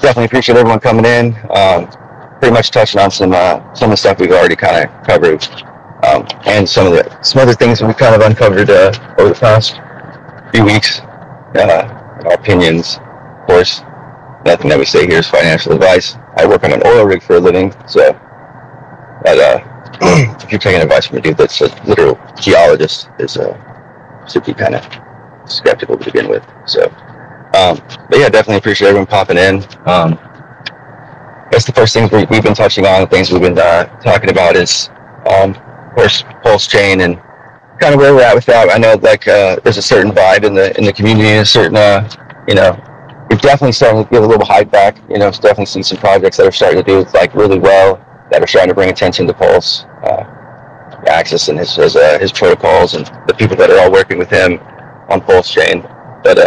Definitely appreciate everyone coming in. Pretty much touching on some of the stuff we've already kind of covered, and some other things we've kind of uncovered over the past few weeks. Our opinions, of course. Nothing that we say here is financial advice. I work on an oil rig for a living, so that, if you're taking advice from a dude that's a literal geologist, is should be kind of skeptical to begin with. So, but yeah, definitely appreciate everyone popping in. That's the first things we've been touching on. The things we've been talking about is, of course, Pulse Chain and kind of where we're at with that. I know, like, there's a certain vibe in the community, and a certain, you know, we're definitely starting to give a little hype back. You know, definitely see some projects that are starting to do like really well, that are starting to bring attention to Pulse, Axis and his protocols, and the people that are all working with him on Pulse Chain. But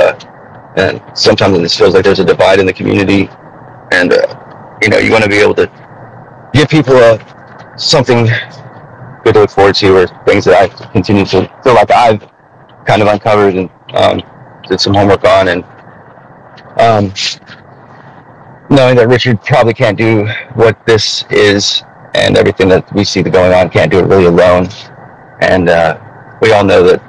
and sometimes it feels like there's a divide in the community, and you know, you want to be able to give people something good to look forward to, or things that I continue to feel like I've kind of uncovered and did some homework on, and knowing that Richard probably can't do what this is and everything that we see going on, can't do it really alone. And we all know that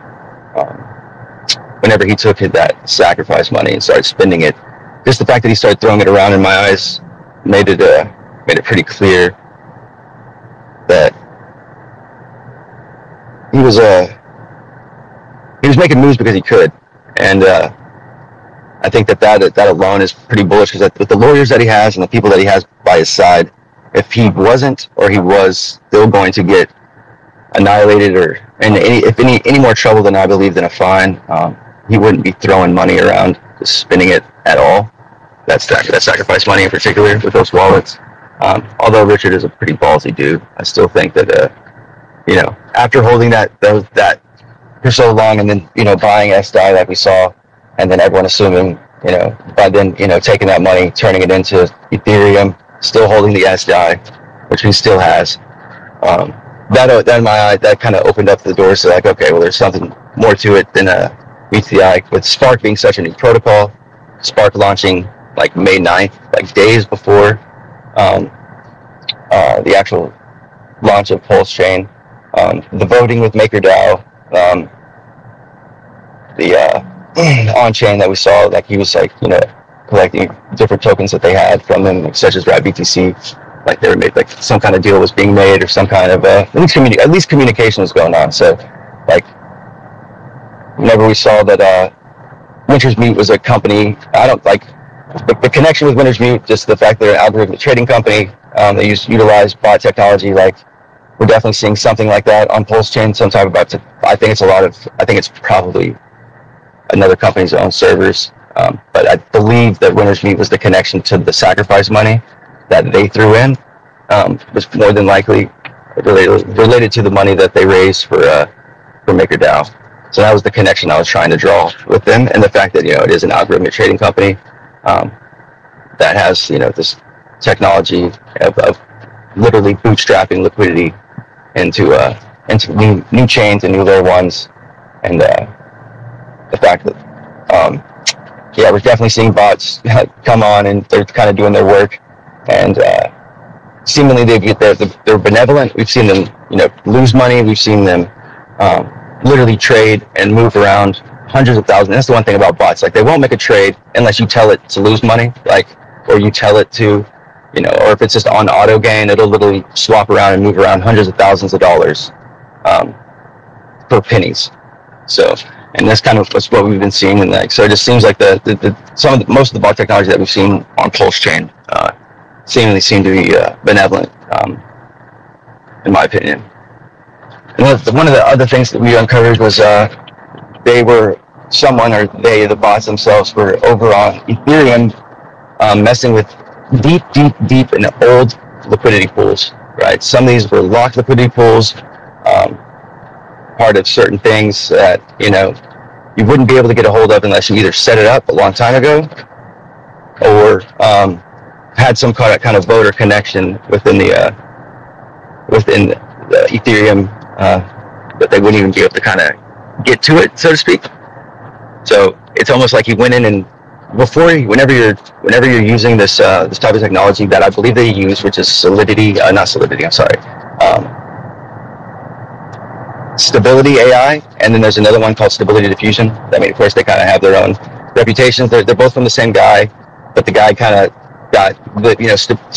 whenever he took that sacrifice money and started spending it, just the fact that he started throwing it around in my eyes made it pretty clear that he was making moves because he could. And I think that alone is pretty bullish, because with the lawyers that he has and the people that he has by his side, if he wasn't, or he was still going to get annihilated, or if any more trouble than I believe than a fine, he wouldn't be throwing money around, just spending it at all. That sacrifice money in particular with those wallets. Although Richard is a pretty ballsy dude, I still think that you know, after holding that for so long, and then, you know, buying SDAI like we saw. And then everyone assuming, you know, by then, you know, taking that money, turning it into Ethereum, still holding the SDAI, which he still has. That in my eye, that kind of opened up the door. So like, okay, well, there's something more to it than EtherDAI. With Spark being such a new protocol, Spark launching like May 9th, like days before the actual launch of Pulse Chain, the voting with MakerDAO, on chain that we saw, like he was like, you know, collecting different tokens that they had from them, such as RABTC, like they were made, like some kind of deal was being made, or some kind of at least communication was going on. So like, whenever we saw that Wintermute was a company, I don't like the connection with Wintermute, just the fact they're an algorithmic trading company, they utilize bot technology. Like, we're definitely seeing something like that on Pulse Chain sometime about to, I think it's probably another company's own servers, but I believe that Wintermute was the connection to the sacrifice money that they threw in. Was more than likely related to the money that they raised for MakerDAO. So that was the connection I was trying to draw with them, and the fact that, you know, it is an algorithmic trading company that has, you know, this technology of literally bootstrapping liquidity into new chains and new layer ones, and the fact that, yeah, we're definitely seeing bots come on, and they're kind of doing their work, and seemingly they're benevolent. We've seen them, you know, lose money. We've seen them literally trade and move around hundreds of thousands. That's the one thing about bots. Like, they won't make a trade unless you tell it to lose money, like, or you tell it to, you know, or if it's just on auto gain, it'll literally swap around and move around hundreds of thousands of dollars for pennies. So. And that's kind of what we've been seeing, and like, so it just seems like most of the bot technology that we've seen on Pulse Chain seemingly seem to be benevolent, in my opinion. And one of the other things that we uncovered was the bots themselves were over on Ethereum, messing with deep and old liquidity pools. Right, some of these were locked liquidity pools. Part of certain things that, you know, you wouldn't be able to get a hold of unless you either set it up a long time ago, or had some kind of voter connection within the Ethereum that they wouldn't even be able to kind of get to it, so to speak. So it's almost like he went in and before, whenever you're using this this type of technology that I believe they use, which is Solidity, not Solidity, I'm sorry, Stability AI, and then there's another one called Stability Diffusion. I mean, of course, they kind of have their own reputations. They're both from the same guy, but the guy kind of got, you know,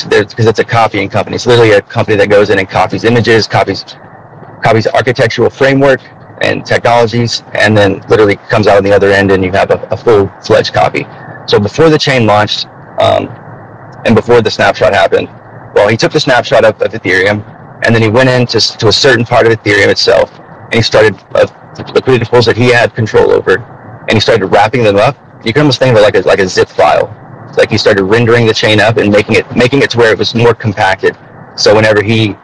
because it's a copying company. It's literally a company that goes in and copies images, copies architectural framework and technologies, and then literally comes out on the other end and you have a full-fledged copy. So before the chain launched, and before the snapshot happened, well, he took the snapshot of Ethereum, and then he went in to a certain part of Ethereum itself, and he started liquidity pools that he had control over, and he started wrapping them up. You can almost think of it like a zip file. It's like he started rendering the chain up and making it to where it was more compacted. So whenever he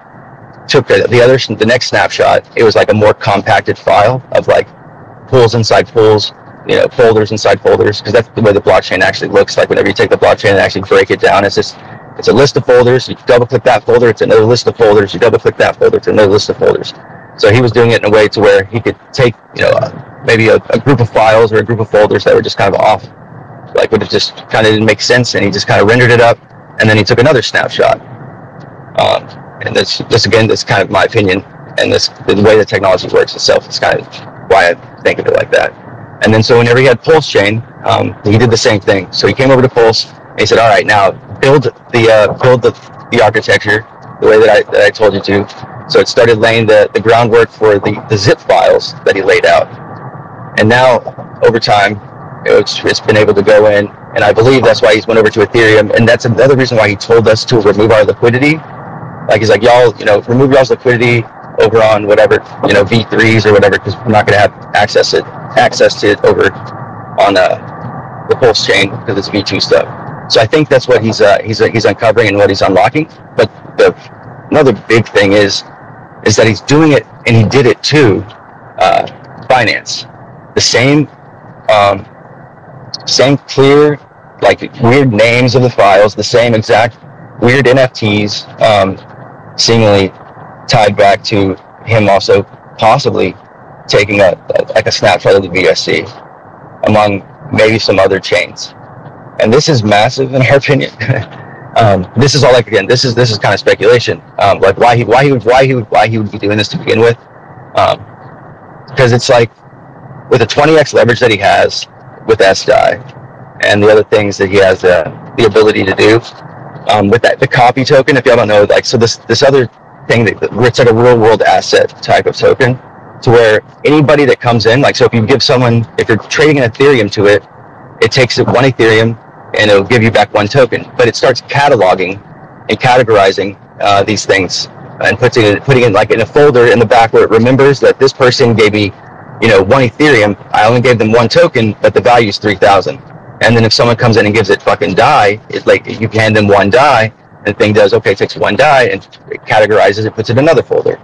took the next snapshot, it was like a more compacted file of like pools inside pools, you know, folders inside folders, because that's the way the blockchain actually looks like. Whenever you take the blockchain and actually break it down, it's a list of folders. You double click that folder, it's another list of folders. You double click that folder, it's another list of folders. So he was doing it in a way to where he could take, you know, maybe a group of files or a group of folders that were just kind of off, like would have just kind of didn't make sense, and he just kind of rendered it up, and then he took another snapshot. And this again, this is kind of my opinion, and the way the technology works itself is kind of why I think of it like that. And then so whenever he had Pulse Chain, he did the same thing. So he came over to Pulse, and he said, all right, now build the architecture the way that I told you to. So it started laying the groundwork for the zip files that he laid out. And now, over time, it's been able to go in, and I believe that's why he's went over to Ethereum, and that's another reason why he told us to remove our liquidity. Like, he's like, y'all, you know, remove y'all's liquidity over on whatever, you know, V3s or whatever, because we're not going to have access to it over on the Pulse Chain, because it's V2 stuff. So I think that's what he's uncovering and what he's unlocking. But another big thing is that he's doing it, and he did it to Binance, the same clear, like, weird names of the files, the same exact weird NFTs, seemingly tied back to him also possibly taking a snapshot of the BSC among maybe some other chains. And this is massive in our opinion. This is all, like, again, this is kind of speculation. Like why he would be doing this to begin with, because it's like with the 20x leverage that he has with SDAI and the other things that he has the ability to do. With that, the copy token, if y'all don't know, like, so this other thing that it's like a real world asset type of token, to where anybody that comes in, like, so if you give someone, if you're trading an Ethereum to it, it takes it one Ethereum and it'll give you back one token, but it starts cataloging and categorizing these things and putting it like in a folder in the back where it remembers that this person gave me, you know, one Ethereum. I only gave them one token, but the value is 3,000. And then if someone comes in and gives it fucking DAI, it's like you hand them one DAI, and the thing does, okay, it takes one DAI and it categorizes it, puts it in another folder.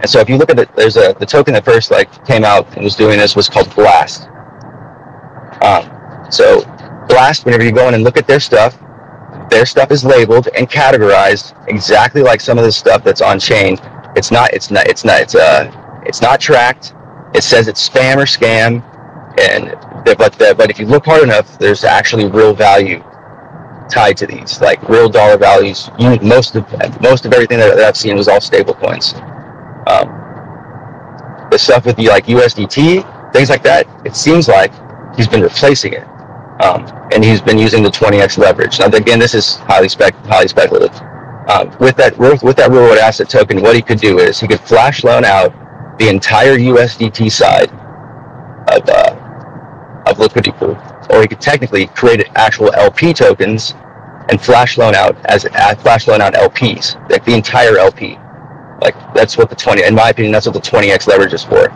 And so if you look at it, there's the token that first, like, came out and was doing this was called Blast. So Blast, whenever you go in and look at their stuff is labeled and categorized exactly like some of the stuff that's on chain. It's not tracked. It says it's spam or scam. But if you look hard enough, there's actually real value tied to these, like real dollar values. Most of everything that I've seen was all stable coins. The stuff with the, like, USDT, things like that, it seems like he's been replacing it, and he's been using the 20x leverage. Now again, this is highly speculative. With that real world asset token, what he could do is he could flash loan out the entire USDT side of liquidity pool, or he could technically create actual LP tokens and flash loan out LPs, like the entire LP. Like, that's what in my opinion, that's what the 20x leverage is for.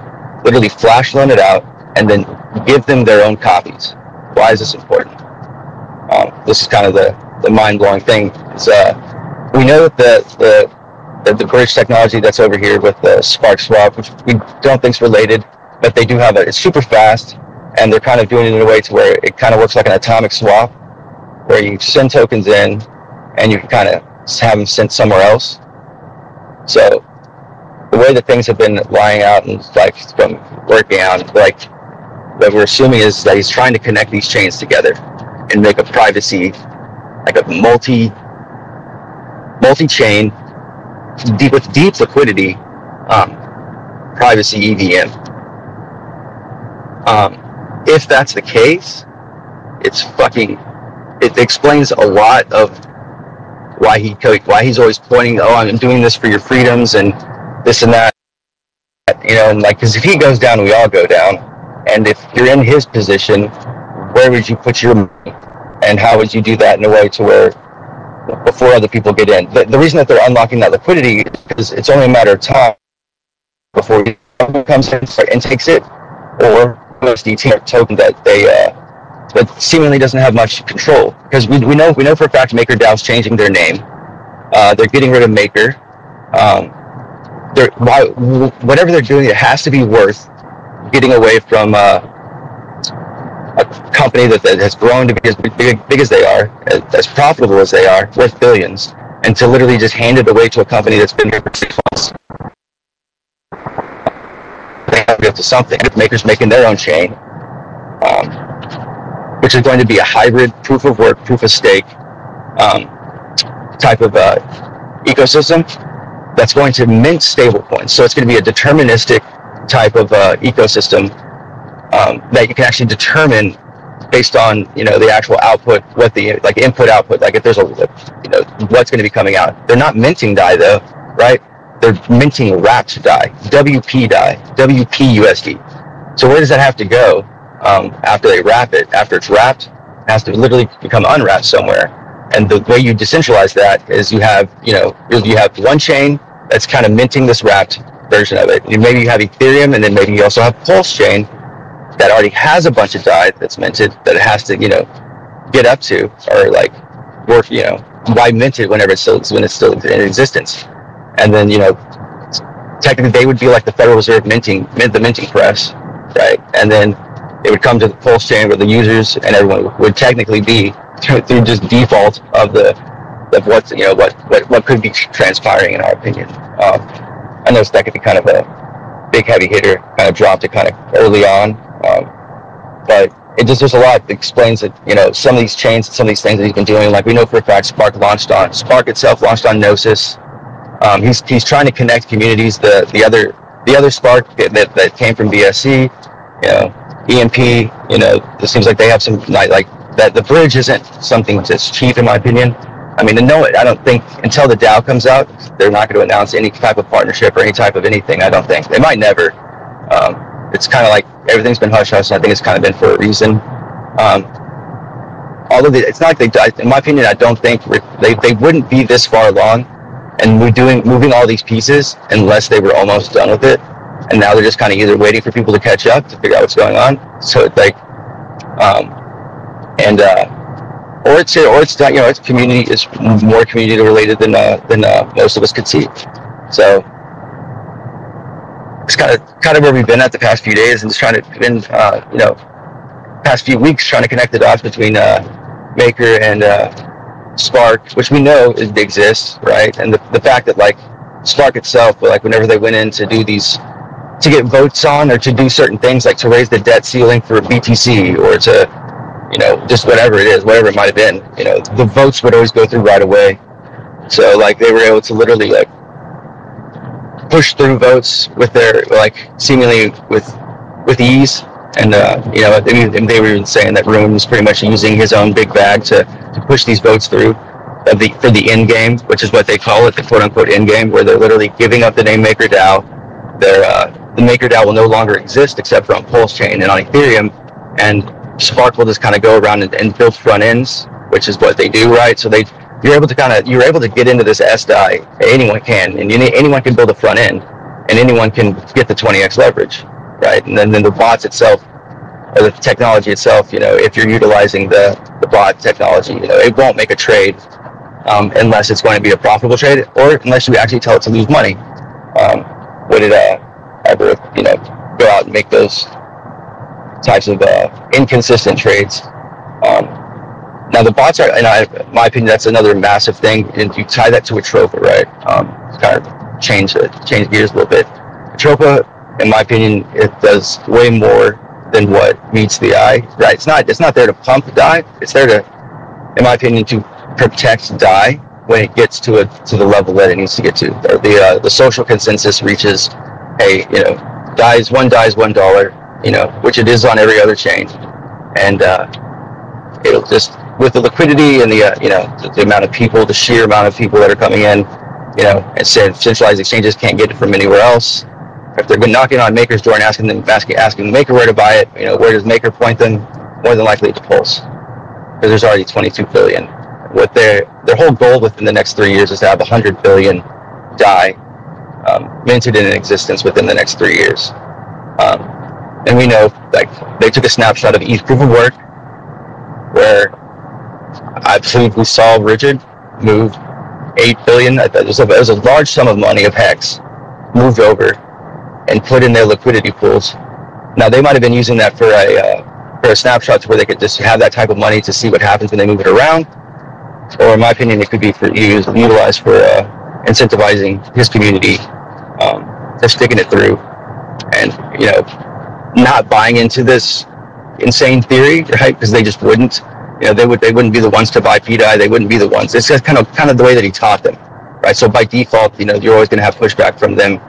Literally flash loan it out and then give them their own copies. Why is this important? This is kind of the mind-blowing thing. We know that the bridge technology that's over here with the Spark swap, which we don't think is related, but they do have it's super fast. And they're kind of doing it in a way to where it kind of works like an atomic swap, where you send tokens in and you can kind of have them sent somewhere else. So the way that things have been lying out and, like, working out, like, what we're assuming is that he's trying to connect these chains together. and make a privacy, like a multi-chain, with deep liquidity, privacy EVM. If that's the case, it explains a lot of why he's always pointing, oh, I'm doing this for your freedoms and this and that, you know, and like, because if he goes down, we all go down. And if you're in his position, where would you put your money, and how would you do that in a way to where before other people get in? The reason that they're unlocking that liquidity is because it's only a matter of time before he comes in and takes it, or USDT token that they that seemingly doesn't have much control, because we know for a fact MakerDAO's changing their name. They're getting rid of Maker. Whatever they're doing, it has to be worth getting away from a company that has grown to be as big as they are, as profitable as they are, worth billions, and to literally just hand it away to a company that's been here for 6 months. They have to go to something. Maker's making their own chain, which is going to be a hybrid proof of work, proof of stake type of ecosystem that's going to mint stable coins. So it's going to be a deterministic type of ecosystem that you can actually determine based on, you know, the actual output, what the, like, input output, like if there's a, you know, what's going to be coming out. They're not minting DAI though, right? They're minting wrapped DAI, WP DAI, WP USD. So where does that have to go after they wrap it? After it's wrapped, it has to literally become unwrapped somewhere. And the way you decentralize that is you have, you know, you have one chain that's kind of minting this wrapped version of it. You maybe you have Ethereum, and then maybe you also have Pulse Chain that already has a bunch of DAI that's minted that it has to, you know, get up to, or like work, you know, why mint it whenever when it's still in existence? And then, you know, technically they would be like the Federal Reserve minting press, right? And then it would come to the Pulse Chain where the users and everyone would technically be through just default of what's, you know, what could be transpiring, in our opinion. I noticed that could be kind of a big heavy hitter, kind of dropped it kind of early on, but it just, there's a lot that explains that, you know, some of these chains, some of these things that he's been doing. Like, we know for a fact Spark itself launched on Gnosis. He's trying to connect communities. The other Spark that came from BSC, you know, EMP, you know, it seems like they have some, like, that the bridge isn't something that's cheap, in my opinion. I mean, I don't think until the DAO comes out, they're not going to announce any type of partnership or any type of anything. I don't think they might, never. It's kind of like everything's been hush hush, and I think it's kind of been for a reason. Although it's not like they, in my opinion, I don't think they wouldn't be this far along and moving all these pieces unless they were almost done with it, and now they're just kind of either waiting for people to catch up to figure out what's going on. So it's like. Or it's done, you know, it's community, it's more community related than most of us could see. So it's kind of where we've been at the past few days, and just trying to you know, past few weeks trying to connect the dots between Maker and Spark, which we know exists, right? And the fact that, like, Spark itself, like, whenever they went in to do these, to get votes on or to do certain things, like to raise the debt ceiling for BTC or to, you know, just whatever it is, whatever it might have been, you know, the votes would always go through right away. So, like, they were able to literally, like, push through votes with their, like, seemingly with ease. And, you know, they were even saying that Ruin was pretty much using his own big bag to push these votes through for the end game, which is what they call it, the quote-unquote end game, where they're literally giving up the name MakerDAO. The MakerDAO will no longer exist except for on Pulse Chain and on Ethereum, and Spark will just kind of go around and build front ends, which is what they do, right? So you're able to get into this SDAI. Anyone can, and anyone can build a front end, and anyone can get the 20x leverage, right? And then the bots itself, or the technology itself, you know, if you're utilizing the bot technology, you know, it won't make a trade unless it's going to be a profitable trade, or unless you actually tell it to lose money. Would it ever, you know, go out and make those types of inconsistent trades? Now the bots are, in my opinion, that's another massive thing, and you tie that to Atropa, right? Kind of change gears a little bit. Atropa, in my opinion, it does way more than what meets the eye, right? It's not there to pump DAI. It's there to, in my opinion, to protect DAI when it gets to the level that it needs to get to. The social consensus reaches, hey, you know, DAI is $1, you know, which it is on every other chain, and it'll just, with the liquidity and the you know, the amount of people, the sheer amount of people that are coming in, you know, and centralized exchanges can't get it from anywhere else. If they're knocking on Maker's door and asking Maker where to buy it, you know, where does Maker point them? More than likely to Pulse, because there's already 22 billion. What their whole goal within the next 3 years is to have 100 billion DAI minted in existence within the next 3 years. And we know, like, they took a snapshot of ETH proof of work, where I believe we saw Richard move 8 billion. I thought it was a large sum of money of HEX moved over and put in their liquidity pools. Now, they might have been using that for a snapshot to where they could just have that type of money to see what happens when they move it around, or in my opinion, it could be utilized for incentivizing his community for sticking it through and, you know, not buying into this insane theory, right? Because they just wouldn't, you know, they wouldn't be the ones to buy pDAI. They wouldn't be the ones. It's just kind of the way that he taught them, right? So by default, you know, you're always going to have pushback from them.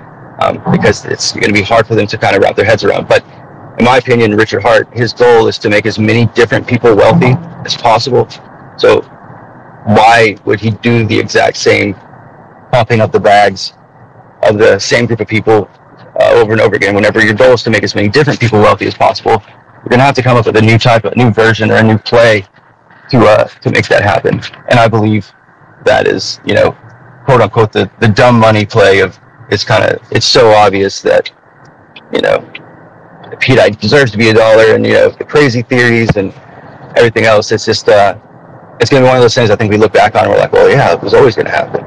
Because it's going to be hard for them to kind of wrap their heads around. But in my opinion, Richard Heart, his goal is to make as many different people wealthy as possible. So why would he do the exact same popping up the bags of the same group of people over and over again? Whenever your goal is to make as many different people wealthy as possible, you're going to have to come up with a new version or a new play to make that happen. And I believe that is, you know, quote unquote, the dumb money play of, it's so obvious that, you know, pDAI deserves to be $1, and, you know, the crazy theories and everything else. It's just it's gonna be one of those things I think we look back on and we're like, well, yeah, it was always gonna happen.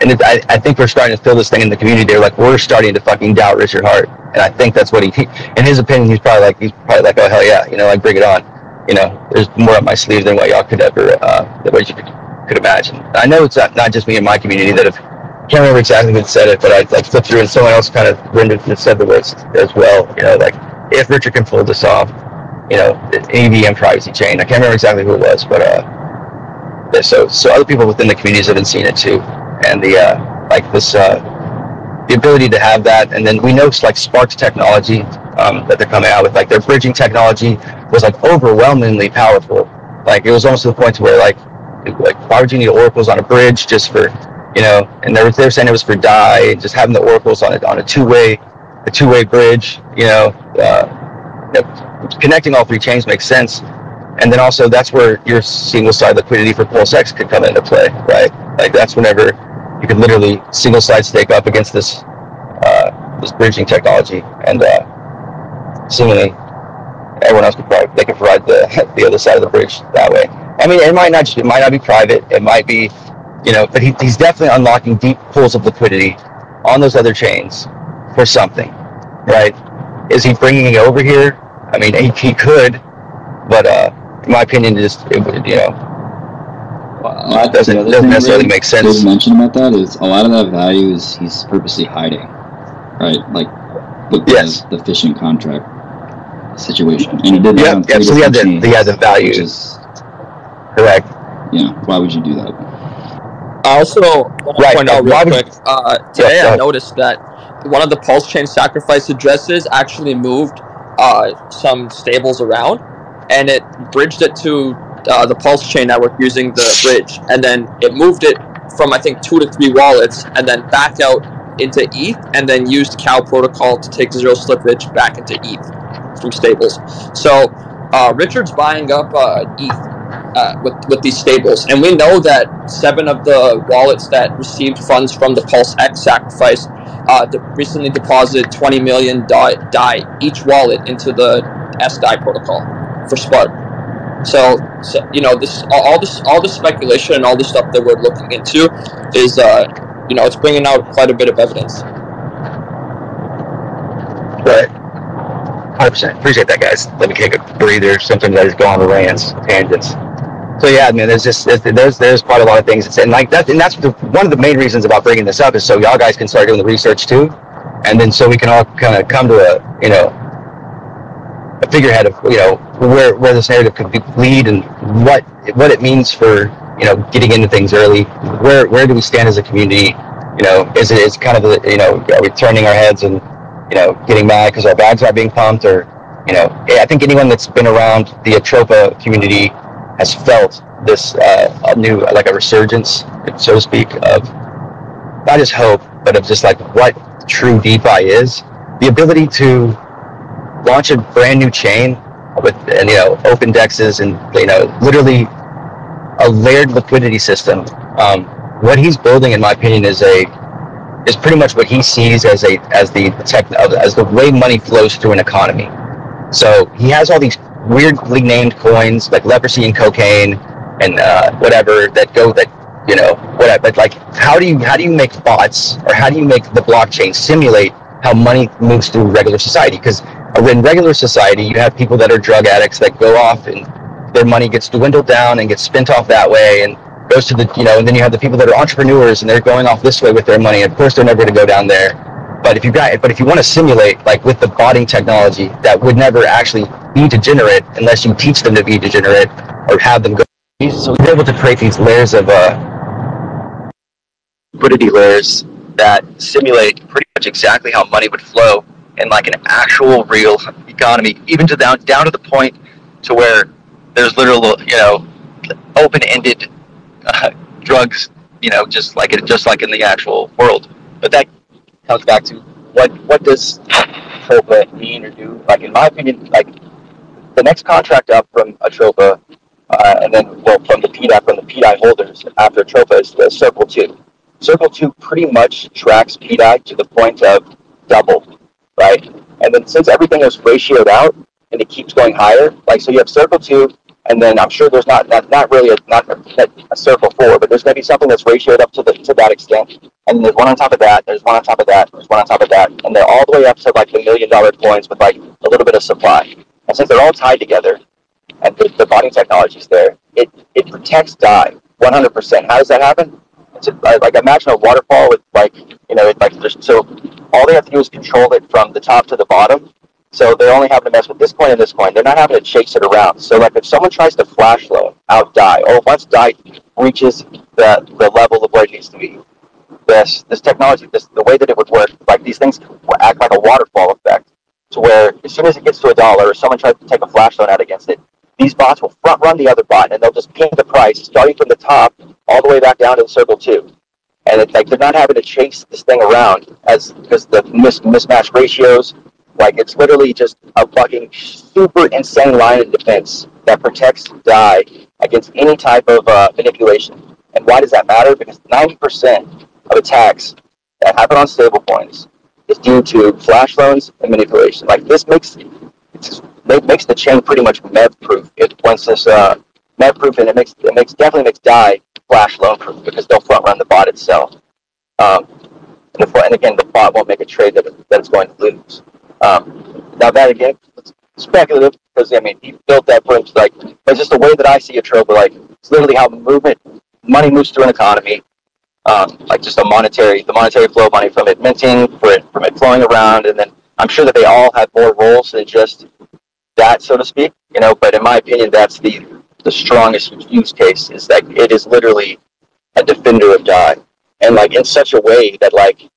And I think we're starting to feel this thing in the community. They're like, we're starting to fucking doubt Richard Heart, and I think that's what he, in his opinion, he's probably like, oh hell yeah, you know, like, bring it on. You know, there's more up my sleeve than what y'all could ever what you could imagine. I know it's not just me and my community that have. I can't remember exactly who said it, but I like flipped through and someone else kind of rendered and said the words as well. You know, like, if Richard can pull this off, you know, the EVM privacy chain. I can't remember exactly who it was, but so other people within the communities have been seeing it too, and the the ability to have that, and then we know it's like Spark's technology that they're coming out with, like, their bridging technology was like overwhelmingly powerful. Like, it was almost to the point to where like why would you need oracles on a bridge just for, you know, and they were saying it was for DAI, just having the oracles on a two-way bridge, you know, connecting all three chains makes sense. And then also that's where your single-side liquidity for PulseX could come into play, right? Like, that's whenever you could literally single-side stake up against this this bridging technology, and seemingly everyone else could provide the other side of the bridge that way. I mean, it might not be private, it might be, you know, but he's definitely unlocking deep pools of liquidity on those other chains for something, right? Is he bringing it over here? I mean, he could, but in my opinion, it doesn't necessarily make sense. What I mentioned about that is a lot of that value is he's purposely hiding, right? Like, the fishing contract situation, and he did that. Yeah, so he had the value. Correct. Yeah. Why would you do that? I also want to point out real quick, today I noticed that one of the Pulse Chain sacrifice addresses actually moved some stables around, and it bridged it to the Pulse Chain network using the bridge, and then it moved it from, I think, 2 to 3 wallets, and then back out into ETH, and then used Cow Protocol to take zero slippage back into ETH from stables. So Richard's buying up ETH. With these stables, and we know that 7 of the wallets that received funds from the PulseX sacrifice recently deposited 20 million DAI each wallet into the SDAI protocol for Spark. So you know, all this speculation and all the stuff that we're looking into is you know, it's bringing out quite a bit of evidence. Right. 100%. Appreciate that, guys. Let me take a breather. Sometimes I just go on the rants, tangents. So yeah, I mean, there's quite a lot of things that's, and like that, and that's one of the main reasons about bringing this up is so y'all guys can start doing the research too, and then so we can all kind of come to a, you know, a figurehead of, you know, where this narrative could lead and what it means for, you know, getting into things early. Where do we stand as a community? You know, is it kind of a, you know, are we turning our heads and, you know, getting mad because our bags are being pumped? Or, you know, I think anyone that's been around the Atropa community has felt this a resurgence, so to speak, of not just hope, but of just like what true DeFi is. The ability to launch a brand new chain with, and, you know, open dexes and, you know, literally a layered liquidity system. What he's building, in my opinion, is pretty much what he sees as the way money flows through an economy. So he has all these weirdly named coins like leprosy and cocaine and whatever that go that, you know, whatever. But like, how do you make bots, or how do you make the blockchain simulate how money moves through regular society? Because in regular society, you have people that are drug addicts that go off and their money gets dwindled down and gets spent off that way and goes to the, you know, and then you have the people that are entrepreneurs and they're going off this way with their money. Of course, they're never going to go down there. But if you want to simulate, like with the botting technology, that would never actually be degenerate unless you teach them to be degenerate or have them go. So we're able to create these layers of liquidity layers that simulate pretty much exactly how money would flow in like an actual real economy, even to down to the point to where there's literal, you know, open-ended drugs, you know, just like in the actual world. But that comes back to what does Atropa mean or do? Like, in my opinion, like the next contract up from Atropa, and then, well, from the pDAI holders after Atropa is the Circle 2. Circle 2 pretty much tracks pDAI to the point of double, right? And then since everything was ratioed out and it keeps going higher, like, so you have Circle 2, and then I'm sure there's not really a Circle 4, but there's going to be something that's ratioed up to that extent. And then there's one on top of that, there's one on top of that, there's one on top of that, and they're all the way up to like the $1 million coins with like a little bit of supply. And since they're all tied together, and the body technology's there, it protects DAI 100%. How does that happen? Like, imagine a waterfall with, like, you know, so all they have to do is control it from the top to the bottom. So they're only having to mess with this coin and this coin. They're not having to chase it around. So, like, if someone tries to flash loan out DAI, or once DAI reaches the level of where it needs to be, this technology, the way that it would work, like, these things act like a waterfall effect, to where as soon as it gets to $1, or someone tries to take a flash loan out against it, these bots will front run the other bot, and they'll just ping the price starting from the top all the way back down to Circle 2. And it's like they're not having to chase this thing around because the mismatch ratios, like, it's literally just a fucking super insane line of defense that protects DAI against any type of manipulation. And why does that matter? Because 90% of attacks that happen on stablecoins is due to flash loans and manipulation. Like, this makes the chain pretty much MEV proof. It once this MEV proof, and it definitely makes DAI flash loan proof, because they'll front run the bot itself. And again, the bot won't make a trade that it's going to lose. Now that, again, it's speculative, because I mean, he built that proof. Like, it's just the way that I see Atropa. Like, it's literally how money moves through an economy. Like, just the monetary flow of money from it minting, from it flowing around, and then I'm sure that they all have more roles than just that, so to speak, you know. But in my opinion, that's the strongest use case, is that it is literally a defender of DAI, and like in such a way that like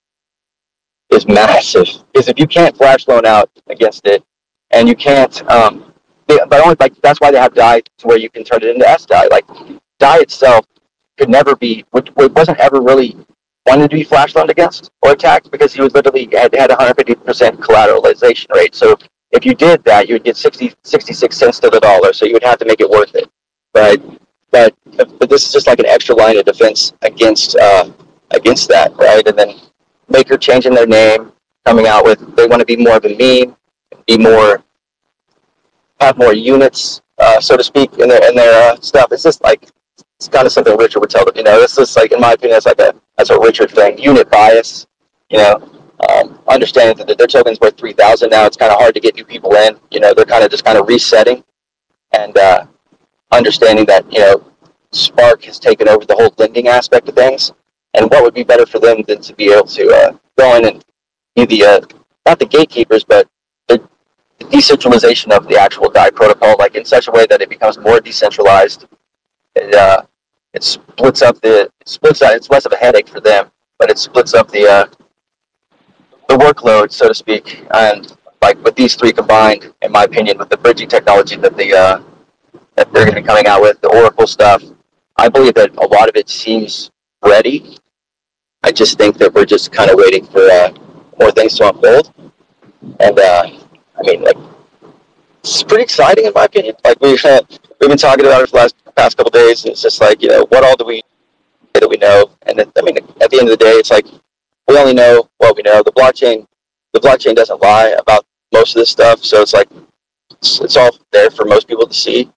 is massive. Because if you can't flash loan out against it, and you can't, but only like that's why they have DAI, to where you can turn it into SDAI. Like, DAI itself could never be, which wasn't ever really wanted to be flash loaned against or attacked, because he was literally had 150% collateralization rate. So if you did that, you would get 66 cents to the dollar, so you would have to make it worth it, right? But this is just like an extra line of defense against that, right? And then Maker changing their name, coming out with, they want to be more of a meme, have more units, so to speak, in their stuff. It's just like, it's kind of something Richard would tell them, you know. It's just like, in my opinion, that's like a Richard thing, unit bias, you know. Understanding that their token's worth 3,000 now, it's kind of hard to get new people in. You know, they're kind of resetting, and understanding that, you know, Spark has taken over the whole lending aspect of things, and what would be better for them than to be able to go in and be the not the gatekeepers, but the decentralization of the actual DAI protocol, like in such a way that it becomes more decentralized. It splits up the It's less of a headache for them, but it splits up the workload, so to speak. And like with these three combined, in my opinion, with the bridging technology that that they're going to be coming out with, the Oracle stuff, I believe that a lot of it seems ready. I just think that we're just kind of waiting for more things to unfold. And I mean, like, it's pretty exciting in my opinion. Like we've been talking about it for the past couple of days, and it's just like, you know, what all do we know? And I mean, at the end of the day, it's like we only know what we know. The blockchain doesn't lie about most of this stuff, so it's like it's all there for most people to see.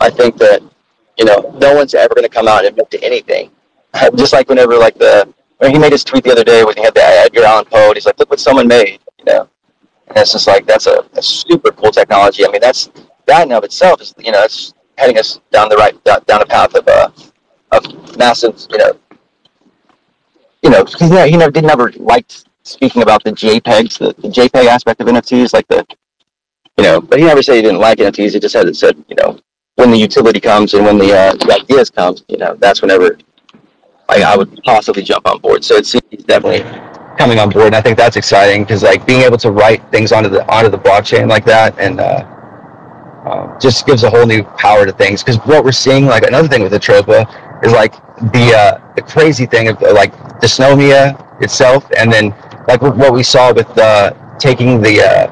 I think that, you know, no one's ever going to come out and admit to anything. Just like whenever, like he made his tweet the other day when he had the Edgar Allan Poe, and he's like, look what someone made, you know. And it's just like, that's a super cool technology. I mean, that in of itself is, you know, it's heading us down the down a path of massive, you know, because he never liked speaking about the JPEGs, the JPEG aspect of NFTs, like but he never said he didn't like NFTs. He just said, you know, when the utility comes and when the ideas come, you know, that's whenever I would possibly jump on board. So it's definitely coming on board, and I think that's exciting, because like being able to write things onto the blockchain like that, and just gives a whole new power to things. Because what we're seeing, like another thing with Atropa, is like the crazy thing of like Dysnomia itself, and then like what we saw with taking the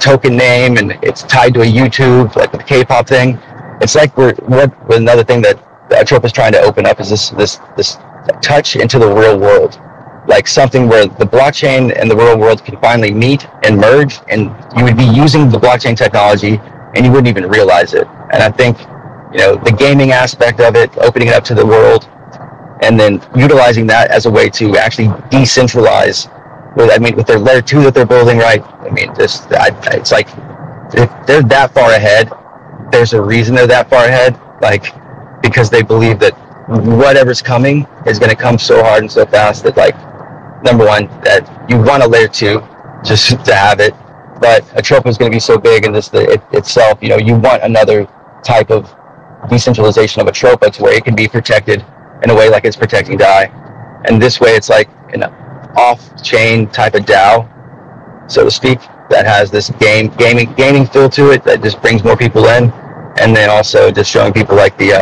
token name, and it's tied to a YouTube, like with the K-pop thing. It's like another thing that Atropa is trying to open up is this touch into the real world, like something where the blockchain and the real world can finally meet and merge, and you would be using the blockchain technology and you wouldn't even realize it. And I think, you know, the gaming aspect of it, opening it up to the world, and then utilizing that as a way to actually decentralize. I mean, with their layer 2 that they're building, right? I mean, it's like if they're that far ahead, there's a reason they're that far ahead, like because they believe that whatever's coming is going to come so hard and so fast that, like, number one, that you want a layer 2 just to have it, but Atropa is going to be so big in this itself, you know, you want another type of decentralization of Atropa to where it can be protected in a way like it's protecting DAI, and this way it's like an off-chain type of DAO, so to speak, that has this gaming feel to it that just brings more people in, and then also just showing people like the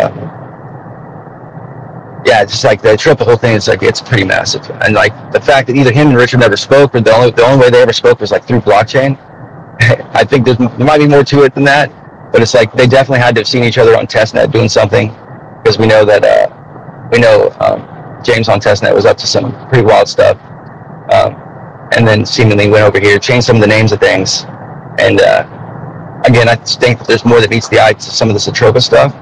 just like the Atropa whole thing. It's like, it's pretty massive, and like the fact that either him and Richard never spoke, or the only way they ever spoke was like through blockchain. I think there might be more to it than that, but it's like they definitely had to have seen each other on testnet doing something, because we know that James on testnet was up to some pretty wild stuff, and then seemingly went over here, changed some of the names of things, and again, I think that there's more that meets the eye to some of this Atropa stuff.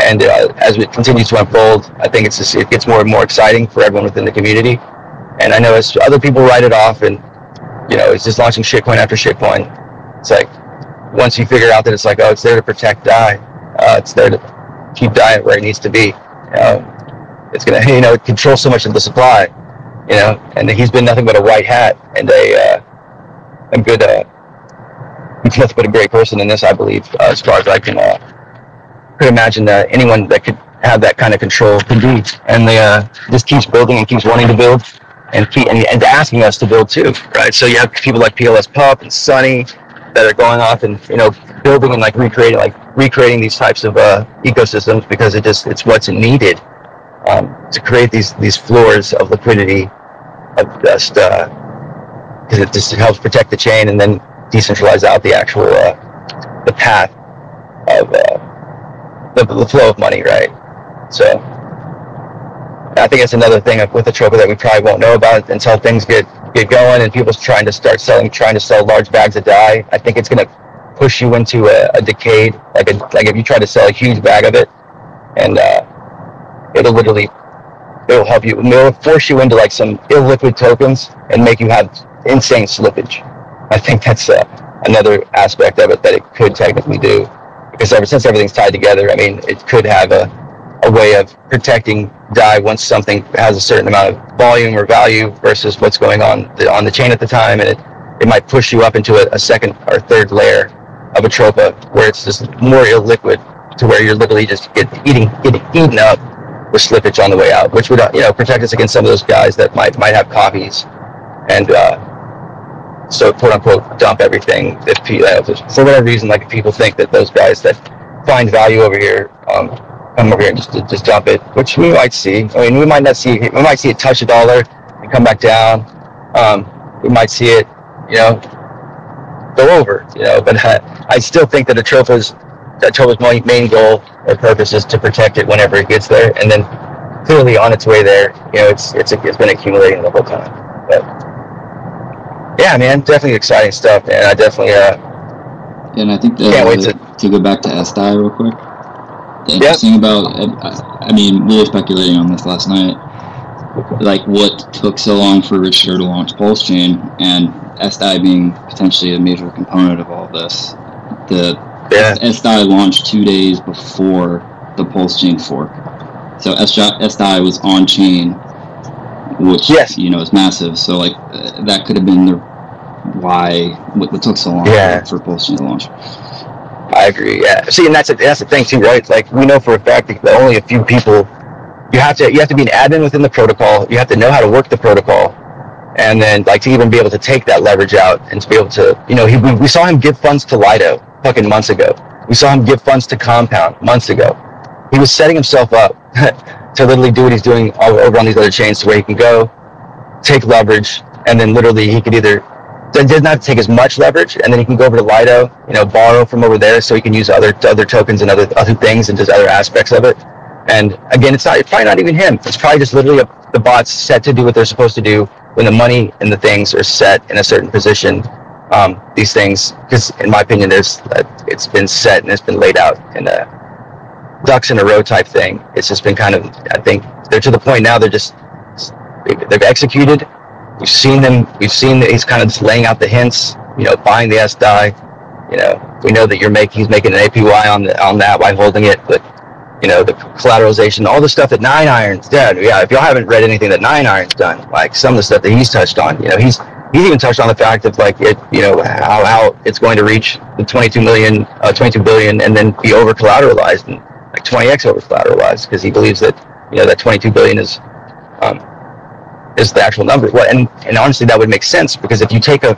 And as it continues to unfold, I think it gets more and more exciting for everyone within the community. And I know as other people write it off, and you know, it's just launching shitcoin after shitcoin. It's like once you figure out that it's like, oh, it's there to protect DAI, it's there to keep DAI where it needs to be. It's gonna, you know, control so much of the supply, you know. And he's been nothing but a white hat and nothing but a great person in this, I believe, as far as I can. Could imagine that anyone that could have that kind of control could be, and they just keeps building and keeps wanting to build, and asking us to build too, right? So you have people like PLS Pup and Sunny that are going off and, you know, building and recreating these types of ecosystems, because it's what's needed to create these floors of liquidity, of just because it just helps protect the chain and then decentralize out the actual the path of the flow of money, right? So I think it's another thing with Atropa that we probably won't know about until things get going and people's trying to sell large bags of DAI. I think it's going to push you into a decade, like if you try to sell a huge bag of it, and it'll help you, it'll force you into like some illiquid tokens and make you have insane slippage. I think that's another aspect of it that it could technically do. Because ever since everything's tied together, I mean, it could have a way of protecting DAI once something has a certain amount of volume or value versus what's going on the chain at the time, and it it might push you up into a second or third layer of Atropa, where it's just more illiquid, to where you're literally just getting eaten up with slippage on the way out, which would, you know, protect us against some of those guys that might have copies and so quote unquote dump everything. If for whatever reason, like, people think that those guys that find value over here come over here and just dump it, which we might see. I mean, we might not see it. We might see it touch a dollar and come back down. We might see it, you know, go over, you know, but I still think that Atropa's main goal or purpose is to protect it whenever it gets there, and then clearly on its way there, you know, it's been accumulating the whole time. But yeah, man, definitely exciting stuff, and I definitely and I think can't wait to go back to SDAI real quick. The interesting about, I mean, we were speculating on this last night, like what took so long for Richard to launch Pulse Chain, and SDAI being potentially a major component of all this. SDAI launched 2 days before the Pulse Chain fork, so SDAI was on chain, which you know, is massive. So like that could have been the what took so long for Pulse Chain to launch. I agree. Yeah. See, and that's the thing too, right? Like, we know for a fact that only a few people. You have to be an admin within the protocol. You have to know how to work the protocol, and then like to even be able to take that leverage out and to be able to, you know, we saw him give funds to Lido fucking months ago. We saw him give funds to Compound months ago. He was setting himself up to literally do what he's doing over on these other chains, to where he can go take leverage, and then literally he could either doesn't have to take as much leverage, and then he can go over to Lido, you know, borrow from over there, so he can use other tokens and other things and just other aspects of it. And again, it's probably not even him. It's probably just literally the bots set to do what they're supposed to do when the money and the things are set in a certain position. These things, because in my opinion, it's been set and it's been laid out in a ducks in a row type thing. It's just been kind of, I think they're to the point now. They've executed. We've seen them. We've seen that he's kind of just laying out the hints. You know, buying the SDAI. You know, we know that he's making an APY on that by holding it, but. You know, the collateralization, all the stuff that Nine Iron's done. Yeah, if y'all haven't read anything that Nine Iron's done, like some of the stuff that he's touched on, you know, he's even touched on the fact of like it, you know, how it's going to reach the 22 billion, and then be over collateralized and like 20x over collateralized, because he believes that, you know, that 22 billion is the actual number. Well, and honestly, that would make sense, because if you take a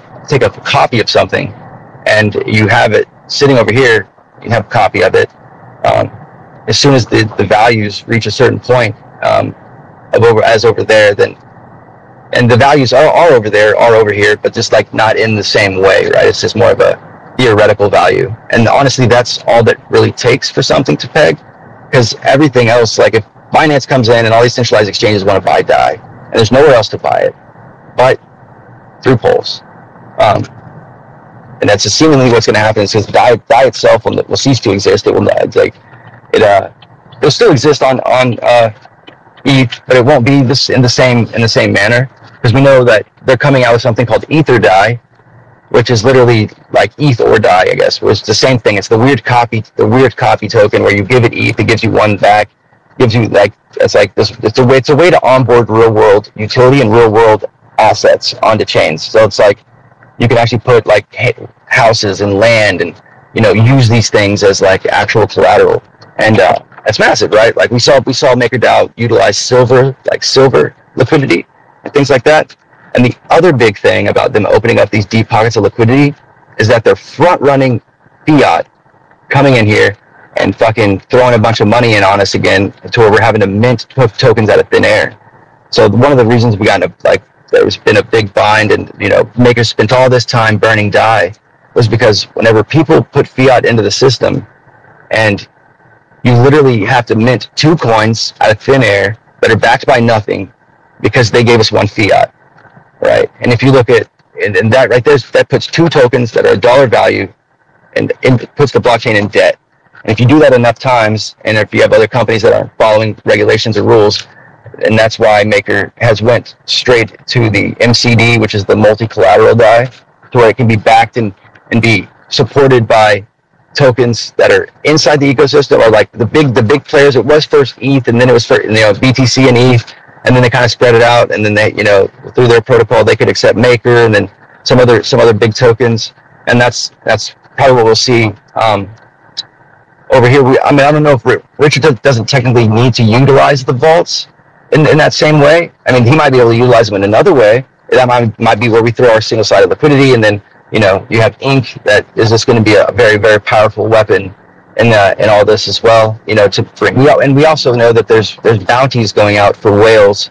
copy of something and you have it sitting over here, you have a copy of it. As soon as the values reach a certain point over there, then, and the values are over here, but just like not in the same way, right? It's just more of a theoretical value. And honestly, that's all that really takes for something to peg, because everything else, like if Binance comes in and all these centralized exchanges want to buy DAI, and there's nowhere else to buy it but through Pulse. And that's just seemingly what's going to happen, is because DAI itself will cease to exist. It will not, like, it'll still exist on ETH, but it won't be in the same manner, because we know that they're coming out with something called EtherDAI, which is literally like ETH or DAI, I guess, which is the same thing. It's the weird copy token, where you give it ETH, it gives you one back, gives you it's a way to onboard real world utility and real world assets onto chains. So it's like you can actually put like houses and land and, you know, use these things as like actual collateral. And that's massive, right? Like we saw MakerDAO utilize silver liquidity and things like that. And the other big thing about them opening up these deep pockets of liquidity is that they're front running fiat coming in here and fucking throwing a bunch of money in on us again, to where we're having to mint tokens out of thin air. So one of the reasons we got into, like, there's been a big bind, and, you know, Makers spent all this time burning DAI, was because whenever people put fiat into the system, and you literally have to mint 2 coins out of thin air that are backed by nothing, because they gave us 1 fiat, right? And if you look at, and that right there, that puts 2 tokens that are $1 value, and puts the blockchain in debt. And if you do that enough times, and if you have other companies that aren't following regulations or rules, and that's why Maker has went straight to the MCD, which is the multi-collateral DAI, to where it can be backed and be supported by tokens that are inside the ecosystem, or like the big players. It was first ETH, and then it was first, you know, BTC and ETH, and then they kind of spread it out, and then they, you know, through their protocol, they could accept Maker, and then some other big tokens, and that's probably what we'll see. Over here, I don't know if Richard doesn't technically need to utilize the vaults in that same way. I mean, he might be able to utilize them in another way. That might be where we throw our single-sided liquidity, and then, you know, you have ink that is just going to be a very, very powerful weapon in all this as well, you know, to bring. And we also know that there's bounties going out for whales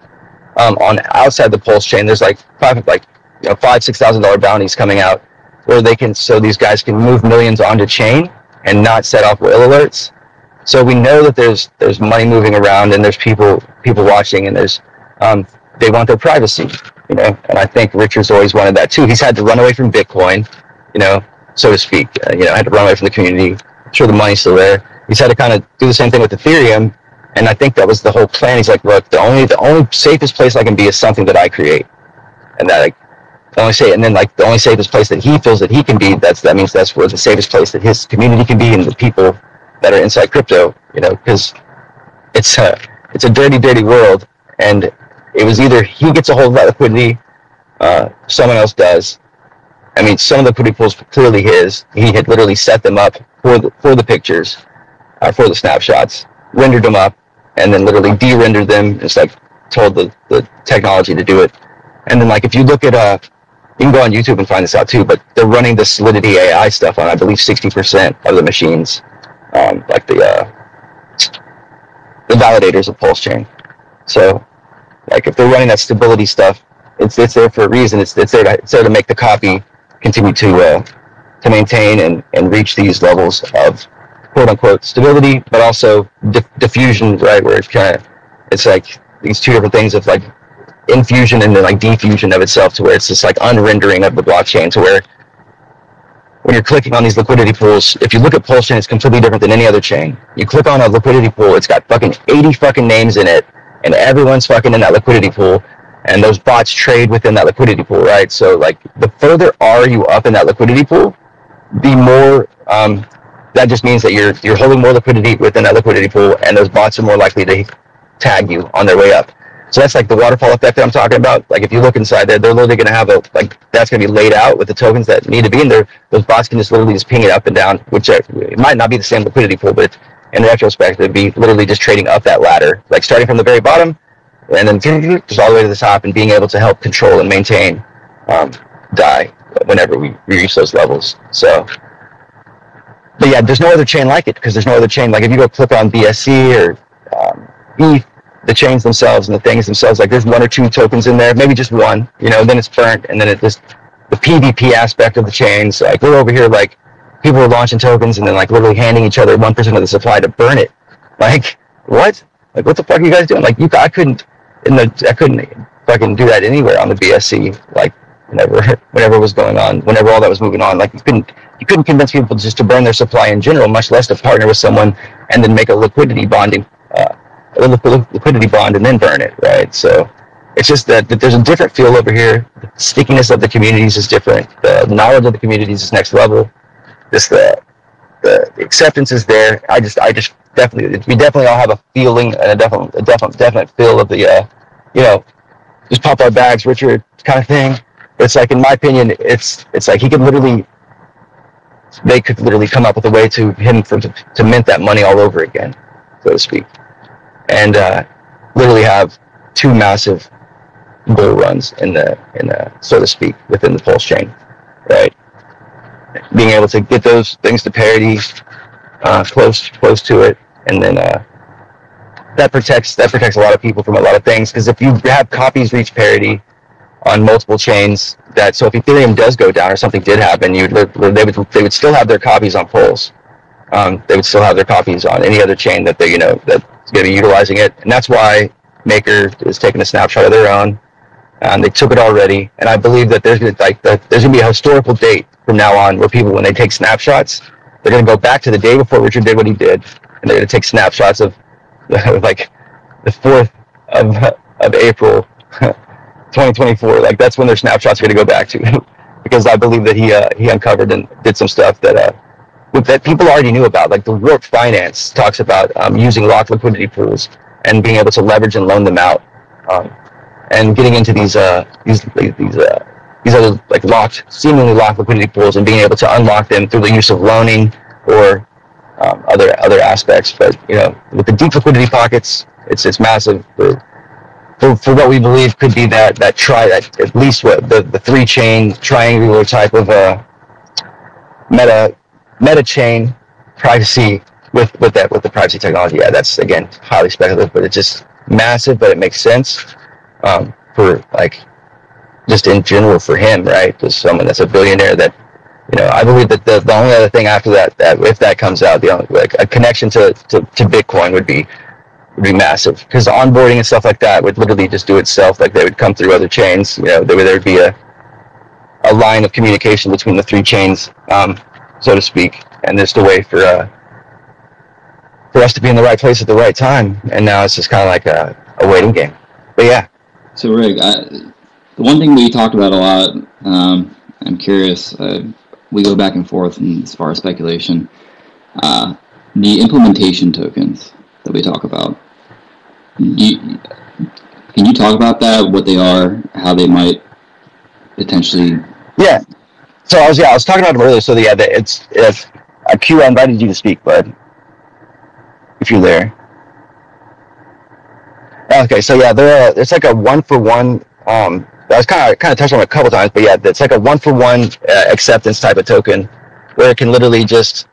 on outside the Pulse Chain. There's $5,000 to $6,000 bounties coming out where they can, so these guys can move millions onto chain and not set off whale alerts. So we know that there's money moving around, and there's people watching, and there's they want their privacy, you know. And I think Richard's always wanted that too. He's had to run away from Bitcoin, you know, so to speak. You know, had to run away from the community. I'm sure the money's still there. He's had to kind of do the same thing with Ethereum, and I think that was the whole plan. He's like, look, the only safest place I can be is something that I create, and that the only safest place that he feels that he can be, that means that's where the safest place that his community can be, and the people that are inside crypto, you know, because it's a dirty, dirty world, and it was either he gets a hold of that liquidity, someone else does. I mean, some of the liquidity pools were clearly his. He had literally set them up for the pictures, for the snapshots, rendered them up, and then literally de-rendered them. It's like told the technology to do it. And then, like, if you look at you can go on YouTube and find this out too, but they're running the Solidity AI stuff on, I believe, 60% of the machines, like the validators of Pulse Chain. So, like, if they're running that stability stuff, it's there for a reason. It's there to make the copy continue to maintain and reach these levels of quote unquote stability, but also diffusion, right? Where it's like these two different things of like infusion and then like diffusion of itself, to where it's just like unrendering of the blockchain, to where when you're clicking on these liquidity pools, if you look at Pulse Chain, it's completely different than any other chain. You click on a liquidity pool, it's got fucking 80 fucking names in it, and everyone's fucking in that liquidity pool, and those bots trade within that liquidity pool, right? So like the further are you up in that liquidity pool, the more that just means that you're holding more liquidity within that liquidity pool, and those bots are more likely to tag you on their way up. So that's like the waterfall effect that I'm talking about. Like if you look inside there, they're literally going to have that's going to be laid out with the tokens that need to be in there. Those bots can just literally just ping it up and down, which it might not be the same liquidity pool, but in retrospect, it'd be literally just trading up that ladder, like starting from the very bottom and then just all the way to the top, and being able to help control and maintain DAI whenever we reach those levels. So, but yeah, there's no other chain like it, because there's no other chain. Like if you go click on BSC or ETH, the chains themselves and the things themselves, like there's one or two tokens in there, maybe just one, you know, then it's burnt, and then it just, the PvP aspect of the chains, like we're over here, like people are launching tokens and then like literally handing each other 1% of the supply to burn it. Like, what? Like, what the fuck are you guys doing? Like, I couldn't fucking do that anywhere on the BSC, like whenever it was going on, whenever all that was moving on, like you couldn't convince people just to burn their supply in general, much less to partner with someone and then make a liquidity bonding, liquidity bond and then burn it, right? So it's just that there's a different feel over here. The stickiness of the communities is different. The knowledge of the communities is next level. Just the acceptance is there. I just definitely, we definitely all have a feeling and a definite feel of the, you know, just pop our bags, Richard kind of thing. It's like, in my opinion, it's like they could literally come up with a way to mint that money all over again, so to speak. And literally have two massive bull runs in the so to speak within the Pulse Chain, right? Being able to get those things to parity, close to it, and then that protects a lot of people from a lot of things. Because if you have copies reach parity on multiple chains, so if Ethereum does go down or something did happen, they would still have their copies on Pulse. They would still have their copies on any other chain that that's going to be utilizing it. And that's why Maker is taking a snapshot of their own. They took it already, and I believe that there's going to be a historical date from now on where people, when they take snapshots, they're going to go back to the day before Richard did what he did, and they're going to take snapshots of like the 4th of April 2024. Like that's when their snapshots are going to go back to, because I believe that he uncovered and did some stuff that people already knew about. Like the Warp Finance talks about using locked liquidity pools and being able to leverage and loan them out, and getting into these these other like locked, seemingly locked liquidity pools and being able to unlock them through the use of loaning or other aspects. But you know, with the deep liquidity pockets, it's massive for what we believe could be that at least what the three chain triangular type of meta chain privacy with the privacy technology. Yeah, that's again highly speculative, but it's just massive. But it makes sense for like. Just in general for him, right? Just someone that's a billionaire that, you know, I believe that the only other thing after that, if that comes out, the only, like a connection to Bitcoin would be massive, because onboarding and stuff like that would literally just do itself. Like they would come through other chains, you know, there'd be a line of communication between the three chains, so to speak, and just a way for us to be in the right place at the right time. And now it's just kind of like a waiting game. But yeah. So Rick, the one thing we talked about a lot, I'm curious, we go back and forth as far as speculation, the implementation tokens that we talk about. Can you talk about that, what they are, how they might potentially... Yeah, so I was talking about them earlier, so yeah, Q, I invited you to speak, bud, if you're there. Okay, so yeah, it's like a one-for-one... I was kind of touched on it a couple times, but yeah, it's like a one-for-one acceptance type of token, where it can literally just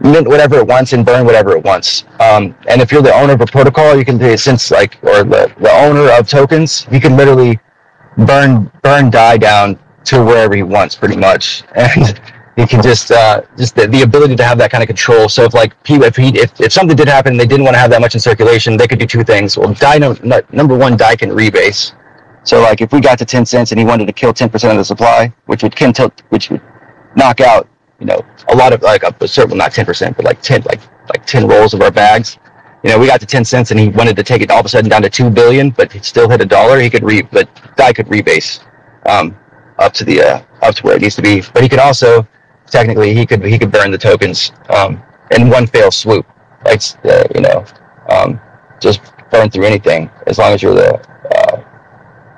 mint whatever it wants and burn whatever it wants. And if you're the owner of a protocol, you can the owner of tokens, you can literally burn DAI down to wherever he wants, pretty much. And you can just the ability to have that kind of control. So if like if something did happen and they didn't want to have that much in circulation, they could do two things. Well, DAI, number one, DAI can rebase. So like if we got to 10 cents and he wanted to kill 10% of the supply, which would knock out, you know, a lot of like certainly not 10%, but like 10 rolls of our bags. You know, we got to 10 cents and he wanted to take it all of a sudden down to 2 billion, but he still hit $1. But DAI could rebase up to where it needs to be. But he could also technically, he could burn the tokens in one fail swoop, like you know, just burn through anything as long as you're the.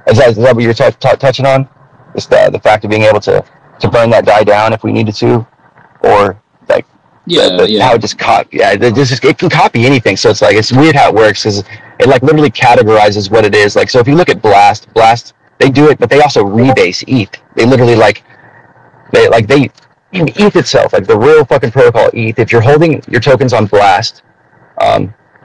Is that what you're touching on? Is the fact of being able to burn that DAI down if we needed to, or like how it just copy? Yeah, it can copy anything. So it's like it's weird how it works, because it like literally categorizes what it is. Like so, if you look at Blast, they do it, but they also rebase ETH. They literally like they. Even ETH itself, like the real fucking protocol ETH, if you're holding your tokens on Blast,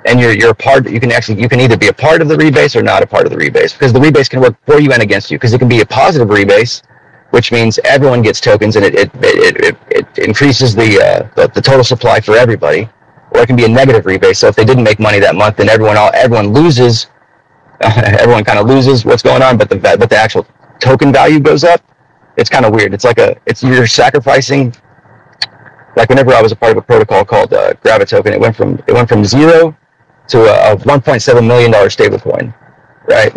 and you're a part, you can either be a part of the rebase or not a part of the rebase, because the rebase can work for you and against you, because it can be a positive rebase, which means everyone gets tokens and it increases the total supply for everybody, or it can be a negative rebase. So if they didn't make money that month, then everyone loses, everyone kind of loses what's going on, but the actual token value goes up. It's kind of weird. It's like you're sacrificing. Like whenever I was a part of a protocol called Gravitoken, it went from zero to a $1.7 million stablecoin, right?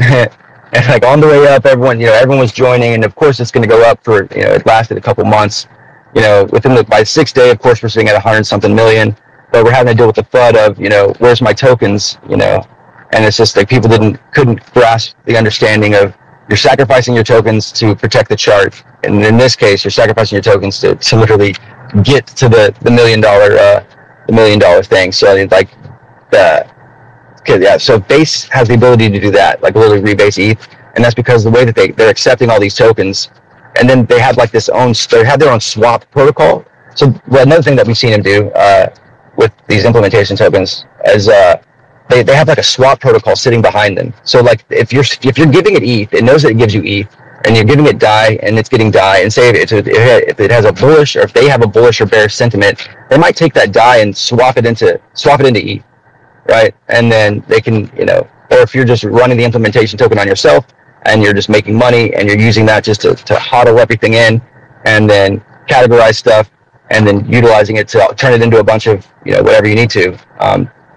And like on the way up, everyone was joining, and of course it's going to go up for, you know, it lasted a couple months, you know, by the 6th day, of course we're sitting at 100-something million, but we're having to deal with the FUD of, you know, where's my tokens, you know, and it's just like people couldn't grasp the understanding of. You're sacrificing your tokens to protect the chart, and in this case, you're sacrificing your tokens to literally get to the $1 million $1 million thing. So I mean, like so Base has the ability to do that, like literally rebase ETH, and that's because the way that they're accepting all these tokens, and then they have like their own swap protocol. So another thing that we've seen them do with these implementation tokens is. They have like a swap protocol sitting behind them. So like if you're giving it ETH, it knows that it gives you ETH, and you're giving it DAI, and it's getting DAI. And say if it has a bullish, or if they have a bullish or bearish sentiment, they might take that DAI and swap it into ETH, right? And then they can, you know, or if you're just running the implementation token on yourself and you're just making money and you're using that just to hodl everything in, and then categorize stuff, and then utilizing it to turn it into a bunch of, you know, whatever you need to.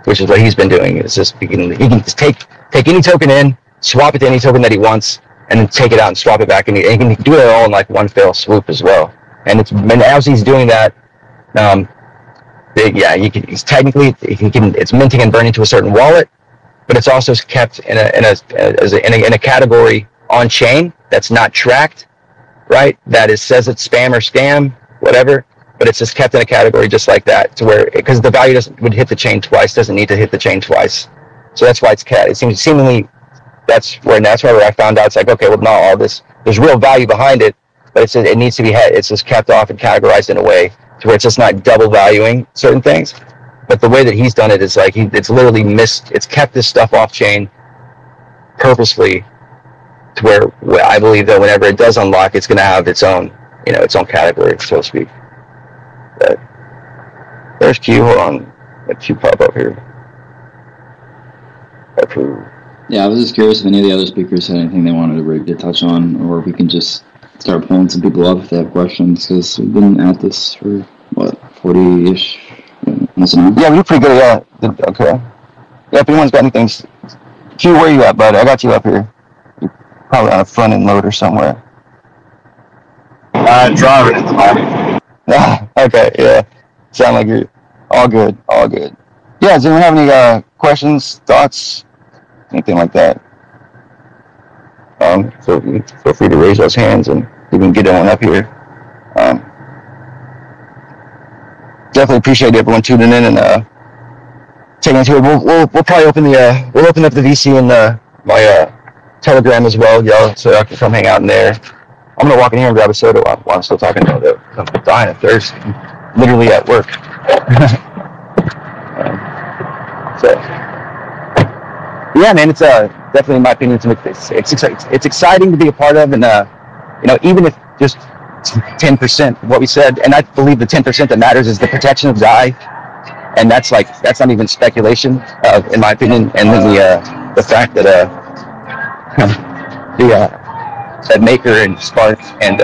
Which is what he's been doing. It's just he can just take any token in, swap it to any token that he wants, and then take it out and swap it back. And he can do it all in like one fell swoop as well. And as he's doing that, it's minting and burning to a certain wallet, but it's also kept in a category on chain that's not tracked, right? That is, says it's spam or scam, whatever, but it's just kept in a category just like that, to where, because the value doesn't, would hit the chain twice, doesn't need to hit the chain twice. So that's why it's cat. It seems seemingly, that's where I found out, it's like, okay, well, not all this, there's real value behind it, but it's, it needs to be, it's just kept off and categorized in a way to where it's just not double valuing certain things. But the way that he's done it is like, it's literally missed, it's kept this stuff off chain purposely, to where I believe that whenever it does unlock, it's going to have its own, you know, its own category, so to speak. But there's Q, hold on, let Q pop up here. Yeah, I was just curious if any of the other speakers had anything they wanted to touch on, or we can just start pulling some people up if they have questions, because we've been at this for, what, 40-ish? Yeah, we're pretty good at that. Okay. Yeah, if anyone's got anything, Q, where you at, buddy? I got you up here. You're probably on a front end loader somewhere. Driving at the moment. Okay, yeah. Sound like you're all good, all good. Yeah, does anyone have any questions, thoughts, anything like that? So feel free to raise those hands and we can get everyone up here. Definitely appreciate everyone tuning in and taking to it. We'll probably open the we'll open up the VC and my Telegram as well, y'all, so I can come hang out in there. I'm gonna walk in here and grab a soda while I'm still talking about it. I'm dying of thirst. I'm literally at work. So yeah, man, it's definitely, in my opinion, it's exciting to be a part of, and you know, even if just 10% of what we said, and I believe the 10% that matters is the protection of DAI, and that's like, that's not even speculation, in my opinion. And then the fact that that Maker and Spark and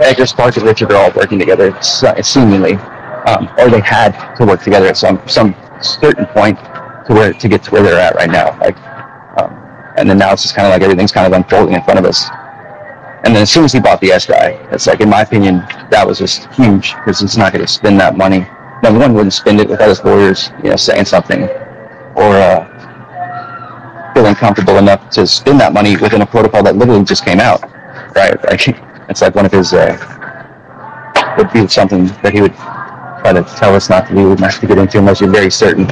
Edgar, Spark and Richard are all working together, seemingly, or they had to work together at some certain point to get to where they're at right now. Like, and then now it's just kind of like everything's kind of unfolding in front of us. And then as soon as he bought the SDAI, it's like, in my opinion, that was just huge, because he's not going to spend that money. Number one, wouldn't spend it without his lawyers, you know, saying something, or feeling comfortable enough to spend that money within a protocol that literally just came out, right? Like, it's like one of his, would be something that he would try to tell us not to do, not to get into, unless you're very certain,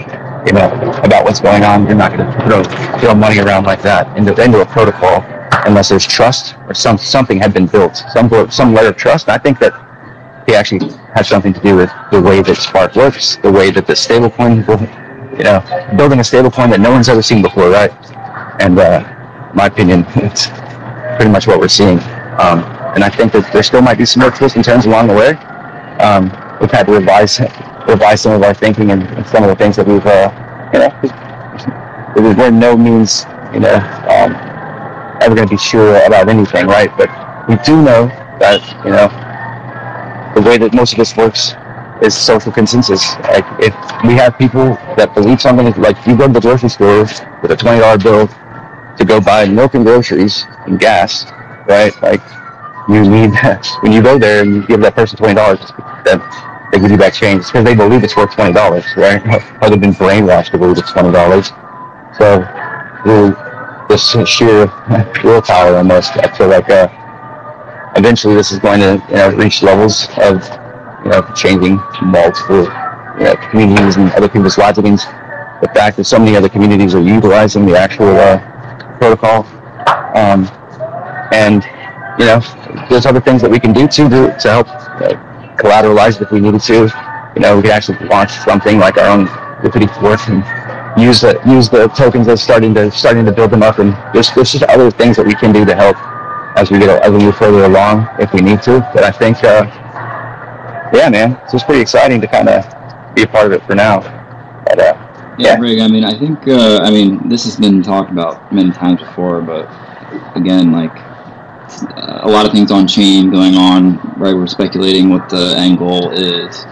you know, about what's going on. You're not going to throw money around like that into a protocol, unless there's trust or something had been built, some layer of trust. And I think that he actually has something to do with the way that Spark works, the way that the stablecoin, you know, building a stablecoin that no one's ever seen before, right? And in my opinion, it's pretty much what we're seeing. And I think that there still might be some more twists and turns along the way. We've had to revise some of our thinking and some of the things that we've, you know, we're no means, you know, ever going to be sure about anything, right? But we do know that, you know, the way that most of this works is social consensus. Like, if we have people that believe something, like, you go to the grocery store with a $20 bill to go buy milk and groceries and gas, right? Like, you need that. When you go there and you give that person $20, that they give you back change, it's because they believe it's worth $20, right? Or they've been brainwashed to believe it's $20. So this sheer willpower, almost. I feel like eventually this is going to, you know, reach levels of, you know, changing multiple, you know, communities and other people's lives. Against the fact that so many other communities are utilizing the actual protocol, and you know, there's other things that we can do to help collateralize it if we needed to. You know, we could actually launch something like our own liquidity fork and use the tokens as starting to build them up, and there's just other things that we can do to help as we get, as we move further along if we need to. But I think, yeah, man, it's just pretty exciting to kind of be a part of it for now. But, yeah, Greg, I mean, I think, I mean, this has been talked about many times before, but again, like, a lot of things on chain going on, right? We're speculating what the end goal is,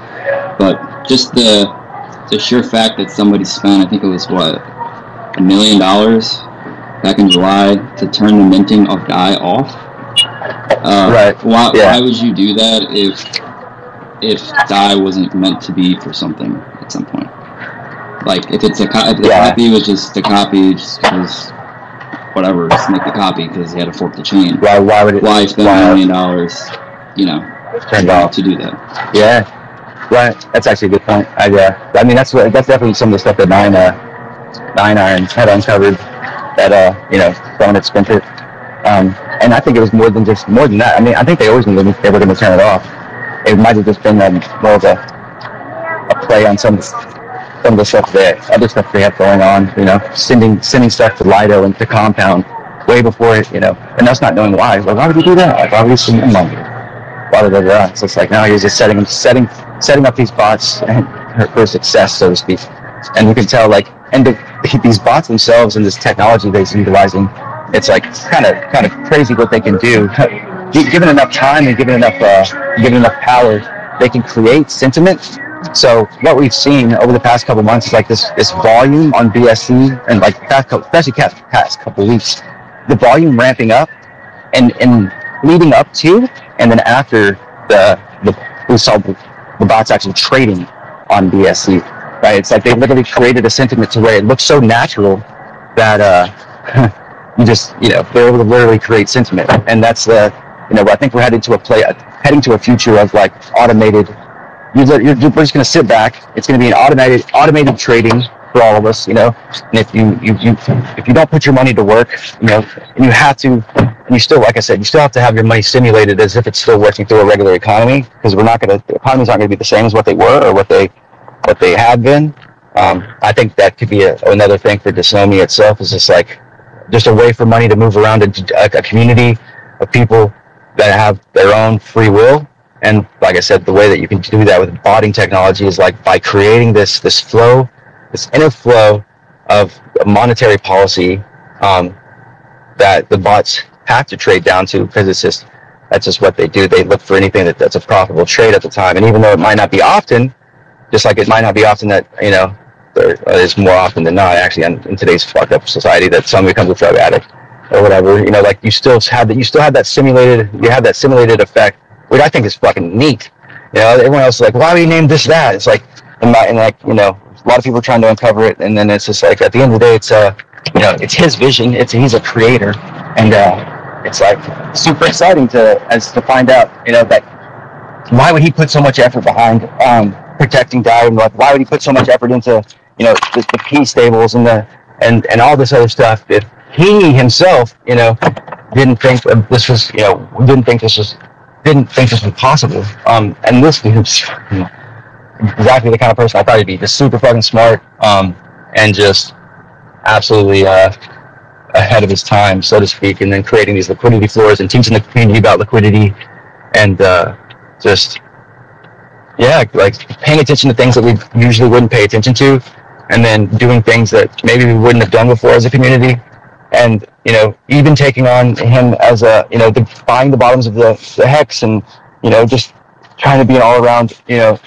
but just the sheer fact that somebody spent, I think it was, what, $1 million back in July to turn the minting of DAI off. Right. Why would you do that if DAI wasn't meant to be for something at some point? Like, if the copy was just a copy, just because whatever, just make the copy because he had to fork the chain. Why would it? Why spend $1 million, you know, to do that? Yeah, right. That's actually a good point. I mean, that's definitely some of the stuff that Nine Iron had uncovered that you know, someone had spent it. And I think it was more than that. I mean, I think they always knew they were going to turn it off. It might have just been more of a play on some of the stuff there, other stuff they have going on, you know, sending stuff to Lido and to Compound way before it, you know, and us not knowing why. Like, why would you do that? Like, why would you send them on? So it's like now he's just setting up these bots and for success, so to speak. And you can tell, like, and these bots themselves and this technology they're utilizing, it's like kind of crazy what they can do. Given enough time and given enough power, they can create sentiment. So what we've seen over the past couple months is like this volume on BSC and like especially past couple weeks, the volume ramping up and leading up to, and then after we saw the bots actually trading on BSC, right? It's like they literally created a sentiment to where it looks so natural that you just, you know, they're able to literally create sentiment, and that's the, you know, I think we're heading to a future of like automated. We're just going to sit back. It's going to be an automated trading for all of us, you know. And if you don't put your money to work, you know, and you have to, and you still, like I said, you still have to have your money simulated as if it's still working through a regular economy, because the economy's not going to be the same as what they were or what they had been. I think that could be another thing for Dysnomia itself, is just like just a way for money to move around a community of people that have their own free will. And like I said, the way that you can do that with botting technology is like by creating this flow, this inner flow of monetary policy that the bots have to trade down to, because it's just, that's just what they do. They look for anything that's a profitable trade at the time. And even though it might not be often, just like it might not be often that, you know, it's more often than not actually in today's fucked up society that someone becomes a drug addict or whatever, you know, like you still have that simulated effect, which I think is fucking neat. You know, everyone else is like, why do you name this that? It's like, and like, you know, a lot of people are trying to uncover it, and then it's just like, at the end of the day, it's you know, it's his vision. He's a creator, and it's like super exciting to find out, you know, that why would he put so much effort behind protecting DAI, and like, why would he put so much effort into, you know, the P stables and the all this other stuff if he himself, you know, didn't think this was possible. And this dude's exactly the kind of person I thought he'd be. Just super fucking smart, and just absolutely ahead of his time, so to speak, and then creating these liquidity floors and teaching the community about liquidity, and just, yeah, like paying attention to things that we usually wouldn't pay attention to, and then doing things that maybe we wouldn't have done before as a community. And, you know, even taking on him as a, you know, buying the bottoms of the hex, and, you know, just trying to be an all-around, you know,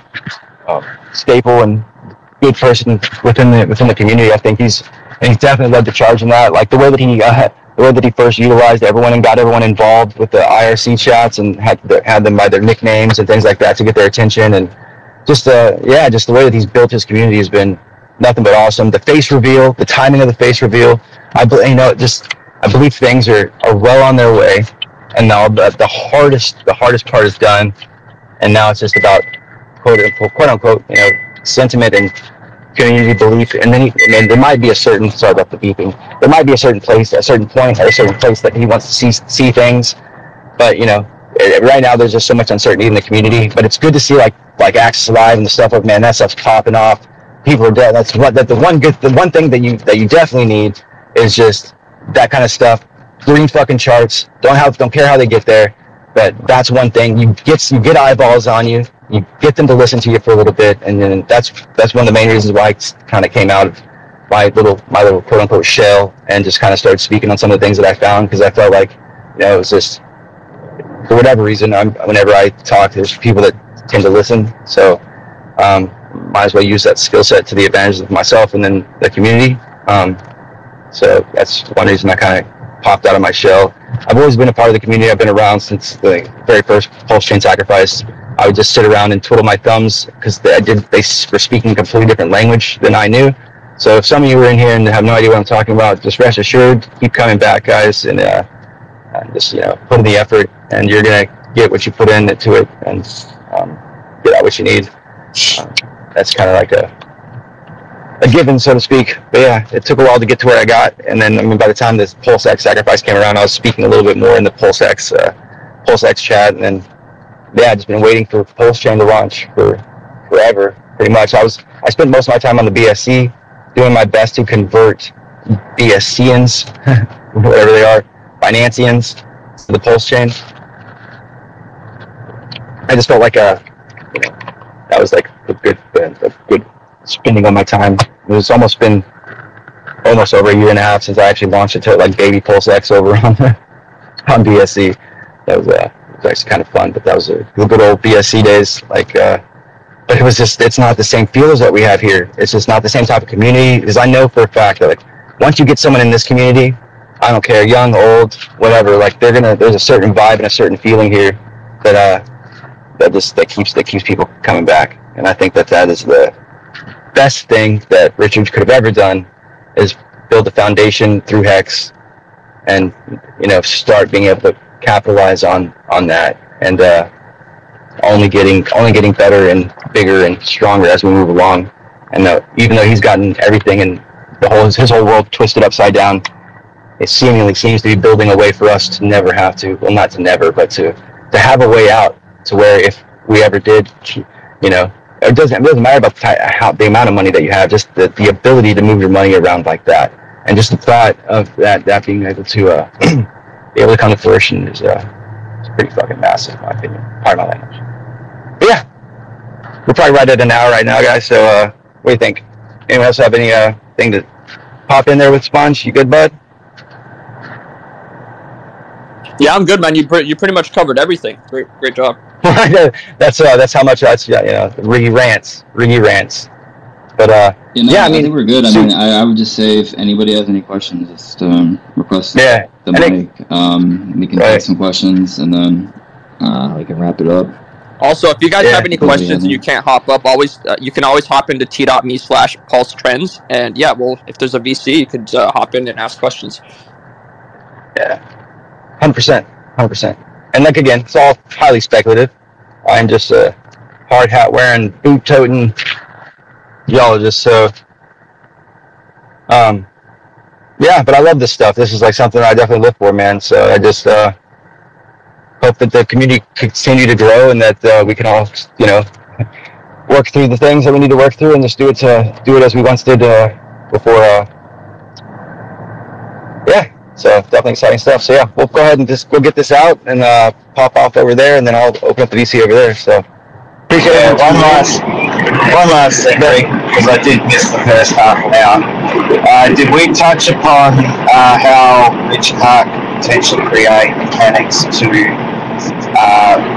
staple and good person within the community. I think he's definitely led the charge in that. Like the way that he first utilized everyone and got everyone involved with the IRC chats and had them by their nicknames and things like that to get their attention, and just yeah, just the way that he's built his community has been nothing but awesome. The face reveal, the timing of the face reveal. I believe things are well on their way, and now the hardest part is done, and now it's just about quote unquote, you know, sentiment and community belief. And then there might be a certain, sorry about the beeping, there might be a certain place, a certain point, or a certain place that he wants to see things, but, you know, right now there's just so much uncertainty in the community. But it's good to see like Axis Live and the stuff, like, man, that stuff's popping off. People are dead. That's what the one thing that you definitely need is just that kind of stuff. Green fucking charts. Don't care how they get there, but that's one thing. You get eyeballs on you. You get them to listen to you for a little bit, and then that's one of the main reasons why I kind of came out of my little quote unquote shell and just kind of started speaking on some of the things that I found, because I felt like, you know, it was just, for whatever reason, whenever I talk, there's people that tend to listen. So might as well use that skill set to the advantage of myself and then the community. So that's one reason I kind of popped out of my shell. I've always been a part of the community. I've been around since the very first Pulse Chain sacrifice. I would just sit around and twiddle my thumbs because they were speaking a completely different language than I knew. So if some of you were in here and have no idea what I'm talking about, just rest assured, keep coming back, guys, and just, you know, put in the effort, and you're going to get what you put into it and get out what you need. That's kind of like a given, so to speak. But yeah, it took a while to get to where I got, and then, I mean, by the time this PulseX sacrifice came around, I was speaking a little bit more in the PulseX chat, and then, yeah, I've just been waiting for Pulse Chain to launch for forever, pretty much. I spent most of my time on the BSC, doing my best to convert BSCians, whatever they are, Binanceans, to the Pulse Chain. I just felt like that was like a good spending on my time. It's almost been over a year and a half since I actually launched it to like baby PulseX over on BSC. That was it was actually kind of fun, but that was the good old BSC days. Like, but it was just—it's not the same feels that we have here. It's just not the same type of community. Because I know for a fact that, like, once you get someone in this community, I don't care, young, old, whatever. Like, they're gonna. There's a certain vibe and a certain feeling here that that keeps people coming back. And I think that that is the best thing that Richard could have ever done, is build a foundation through Hex, and, you know, start being able to capitalize on that, and only getting better and bigger and stronger as we move along. And even though he's gotten everything and the whole his whole world twisted upside down, it seemingly seems to be building a way for us to never have to, well, not to never, but to have a way out, to where if we ever did, you know, it doesn't matter about the amount of money that you have, just the ability to move your money around like that, and just the thought of that being able to able to come to fruition is it's pretty fucking massive, in my opinion. Pardon my language. But yeah, we're probably right at an hour right now, guys. So what do you think? Anyone else have any thing to pop in there with? Sponge, you good, bud? Yeah, I'm good, man. You pretty much covered everything. Great job. That's how much Riggy rants. But you know, yeah, I mean, think we're good. I mean, I would just say, if anybody has any questions, just request the mic. We can take some questions, and then we can wrap it up. Also, if you guys have any questions and you can't hop up, always you can always hop into t.me/pulsetrends, and yeah, well, if there's a VC, you could hop in and ask questions. Yeah, 100%, 100%. And like again, it's all highly speculative. I'm just a hard hat wearing, boot toting geologist, so yeah, but I love this stuff. This is like something I definitely live for, man. So I just hope that the community continue to grow, and that we can all, you know, work through the things that we need to work through, and just do it as we once did before. Yeah, so definitely exciting stuff. So yeah, we'll go ahead and just go get this out and pop off over there, and then I'll open up the VC over there. So appreciate it. One last thing, because I did miss the first half an hour. Did we touch upon how Richard Heart can potentially create mechanics to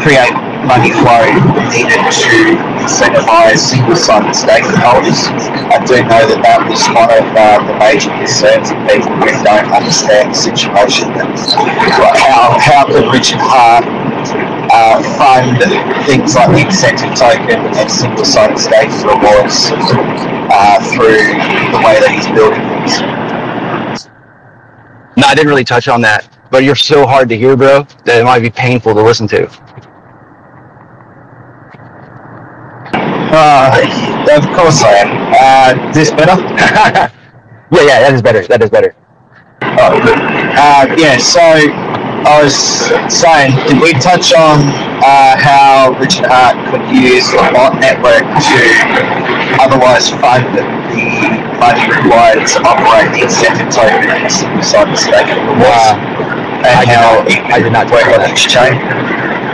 create money flow needed to incentivize single-sided stakeholders? I do know that that was one of the major concerns of people who don't understand the situation. How could Richard Heart fund things like the incentive token and single-sided stakes rewards through the way that he's building things? No, I didn't really touch on that, but you're so hard to hear, bro, that it might be painful to listen to. Of course I am. Is this better? yeah, that is better. That is better. Oh, good. Yeah, so I was saying, did we touch on how Richard Heart could use the bot network to otherwise fund the money required to operate the incentive token and single-sided stake of the wars, and how it could work on each chain?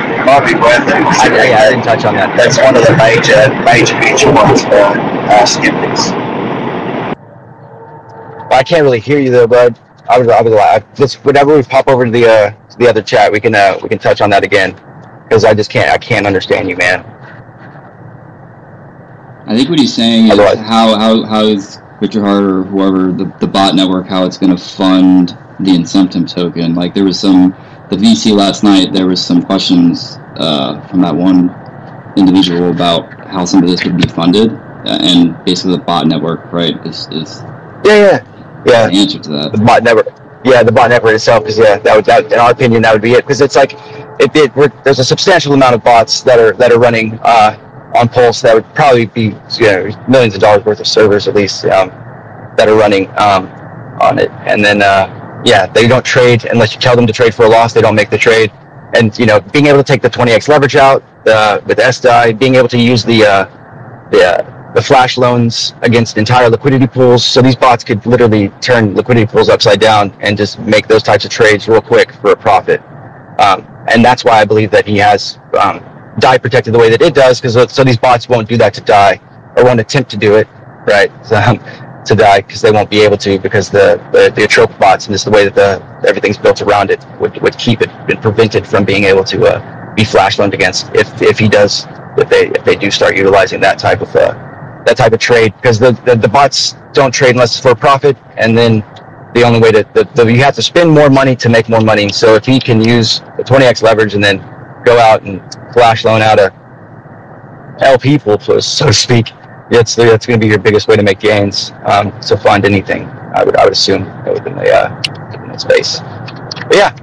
It might be worth it. I didn't touch on that. That's one of the major ones for skeptics. I can't really hear you though, bud. I would lie. Just whenever we pop over to the other chat, we can touch on that again, because I just can't understand you, man. I think what he's saying is how is Richard Heart or whoever the bot network, how it's going to fund the incentive token? Like, there was the VC last night. There was some questions from that one individual about how some of this would be funded. and basically the bot network, right? Is the answer to that. The bot network. Yeah, the bot network itself is, yeah, that in our opinion, that would be it. Because it's like, there's a substantial amount of bots that are running on Pulse that would probably be, millions of dollars worth of servers at least that are running on it. And then, they don't trade unless you tell them to trade for a loss. They don't make the trade. And, being able to take the 20x leverage out with SDAI, being able to use the flash loans against entire liquidity pools. So these bots could literally turn liquidity pools upside down and just make those types of trades real quick for a profit. And that's why I believe that he has DAI protected the way that it does, because so these bots won't do that to DAI, or won't attempt to do it, right? To DAI, because they won't be able to, because the Atropa bots, and this is the way that everything's built around it, would keep it and prevent it from being able to be flash loaned against if they do start utilizing that type of trade, because the bots don't trade unless it's for profit, and then the only way you have to spend more money to make more money. So if he can use the 20x leverage and then go out and flash loan out a LP pool, so to speak, that's going to be your biggest way to make gains to fund anything. I would assume within the space. But yeah,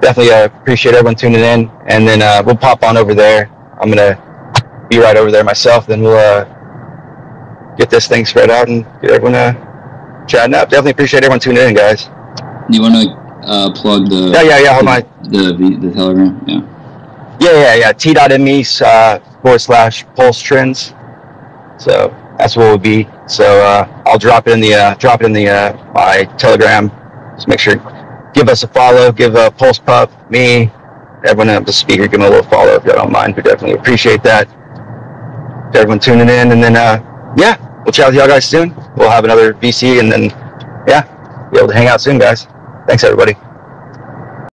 definitely appreciate everyone tuning in, and then we'll pop on over there. I'm gonna be right over there myself. Then we'll get this thing spread out and get everyone chatting up. Definitely appreciate everyone tuning in, guys. You want to plug the the Telegram? Yeah. t.me/pulse trends. So that's what it would be. So I'll drop it in my Telegram. Just make sure, give us a follow. Give Pulse Pup, me, everyone up the speaker. Give me a little follow if you don't mind. We definitely appreciate that. Everyone tuning in, and then we'll chat with y'all guys soon. We'll have another BC, and then, be able to hang out soon, guys. Thanks, everybody.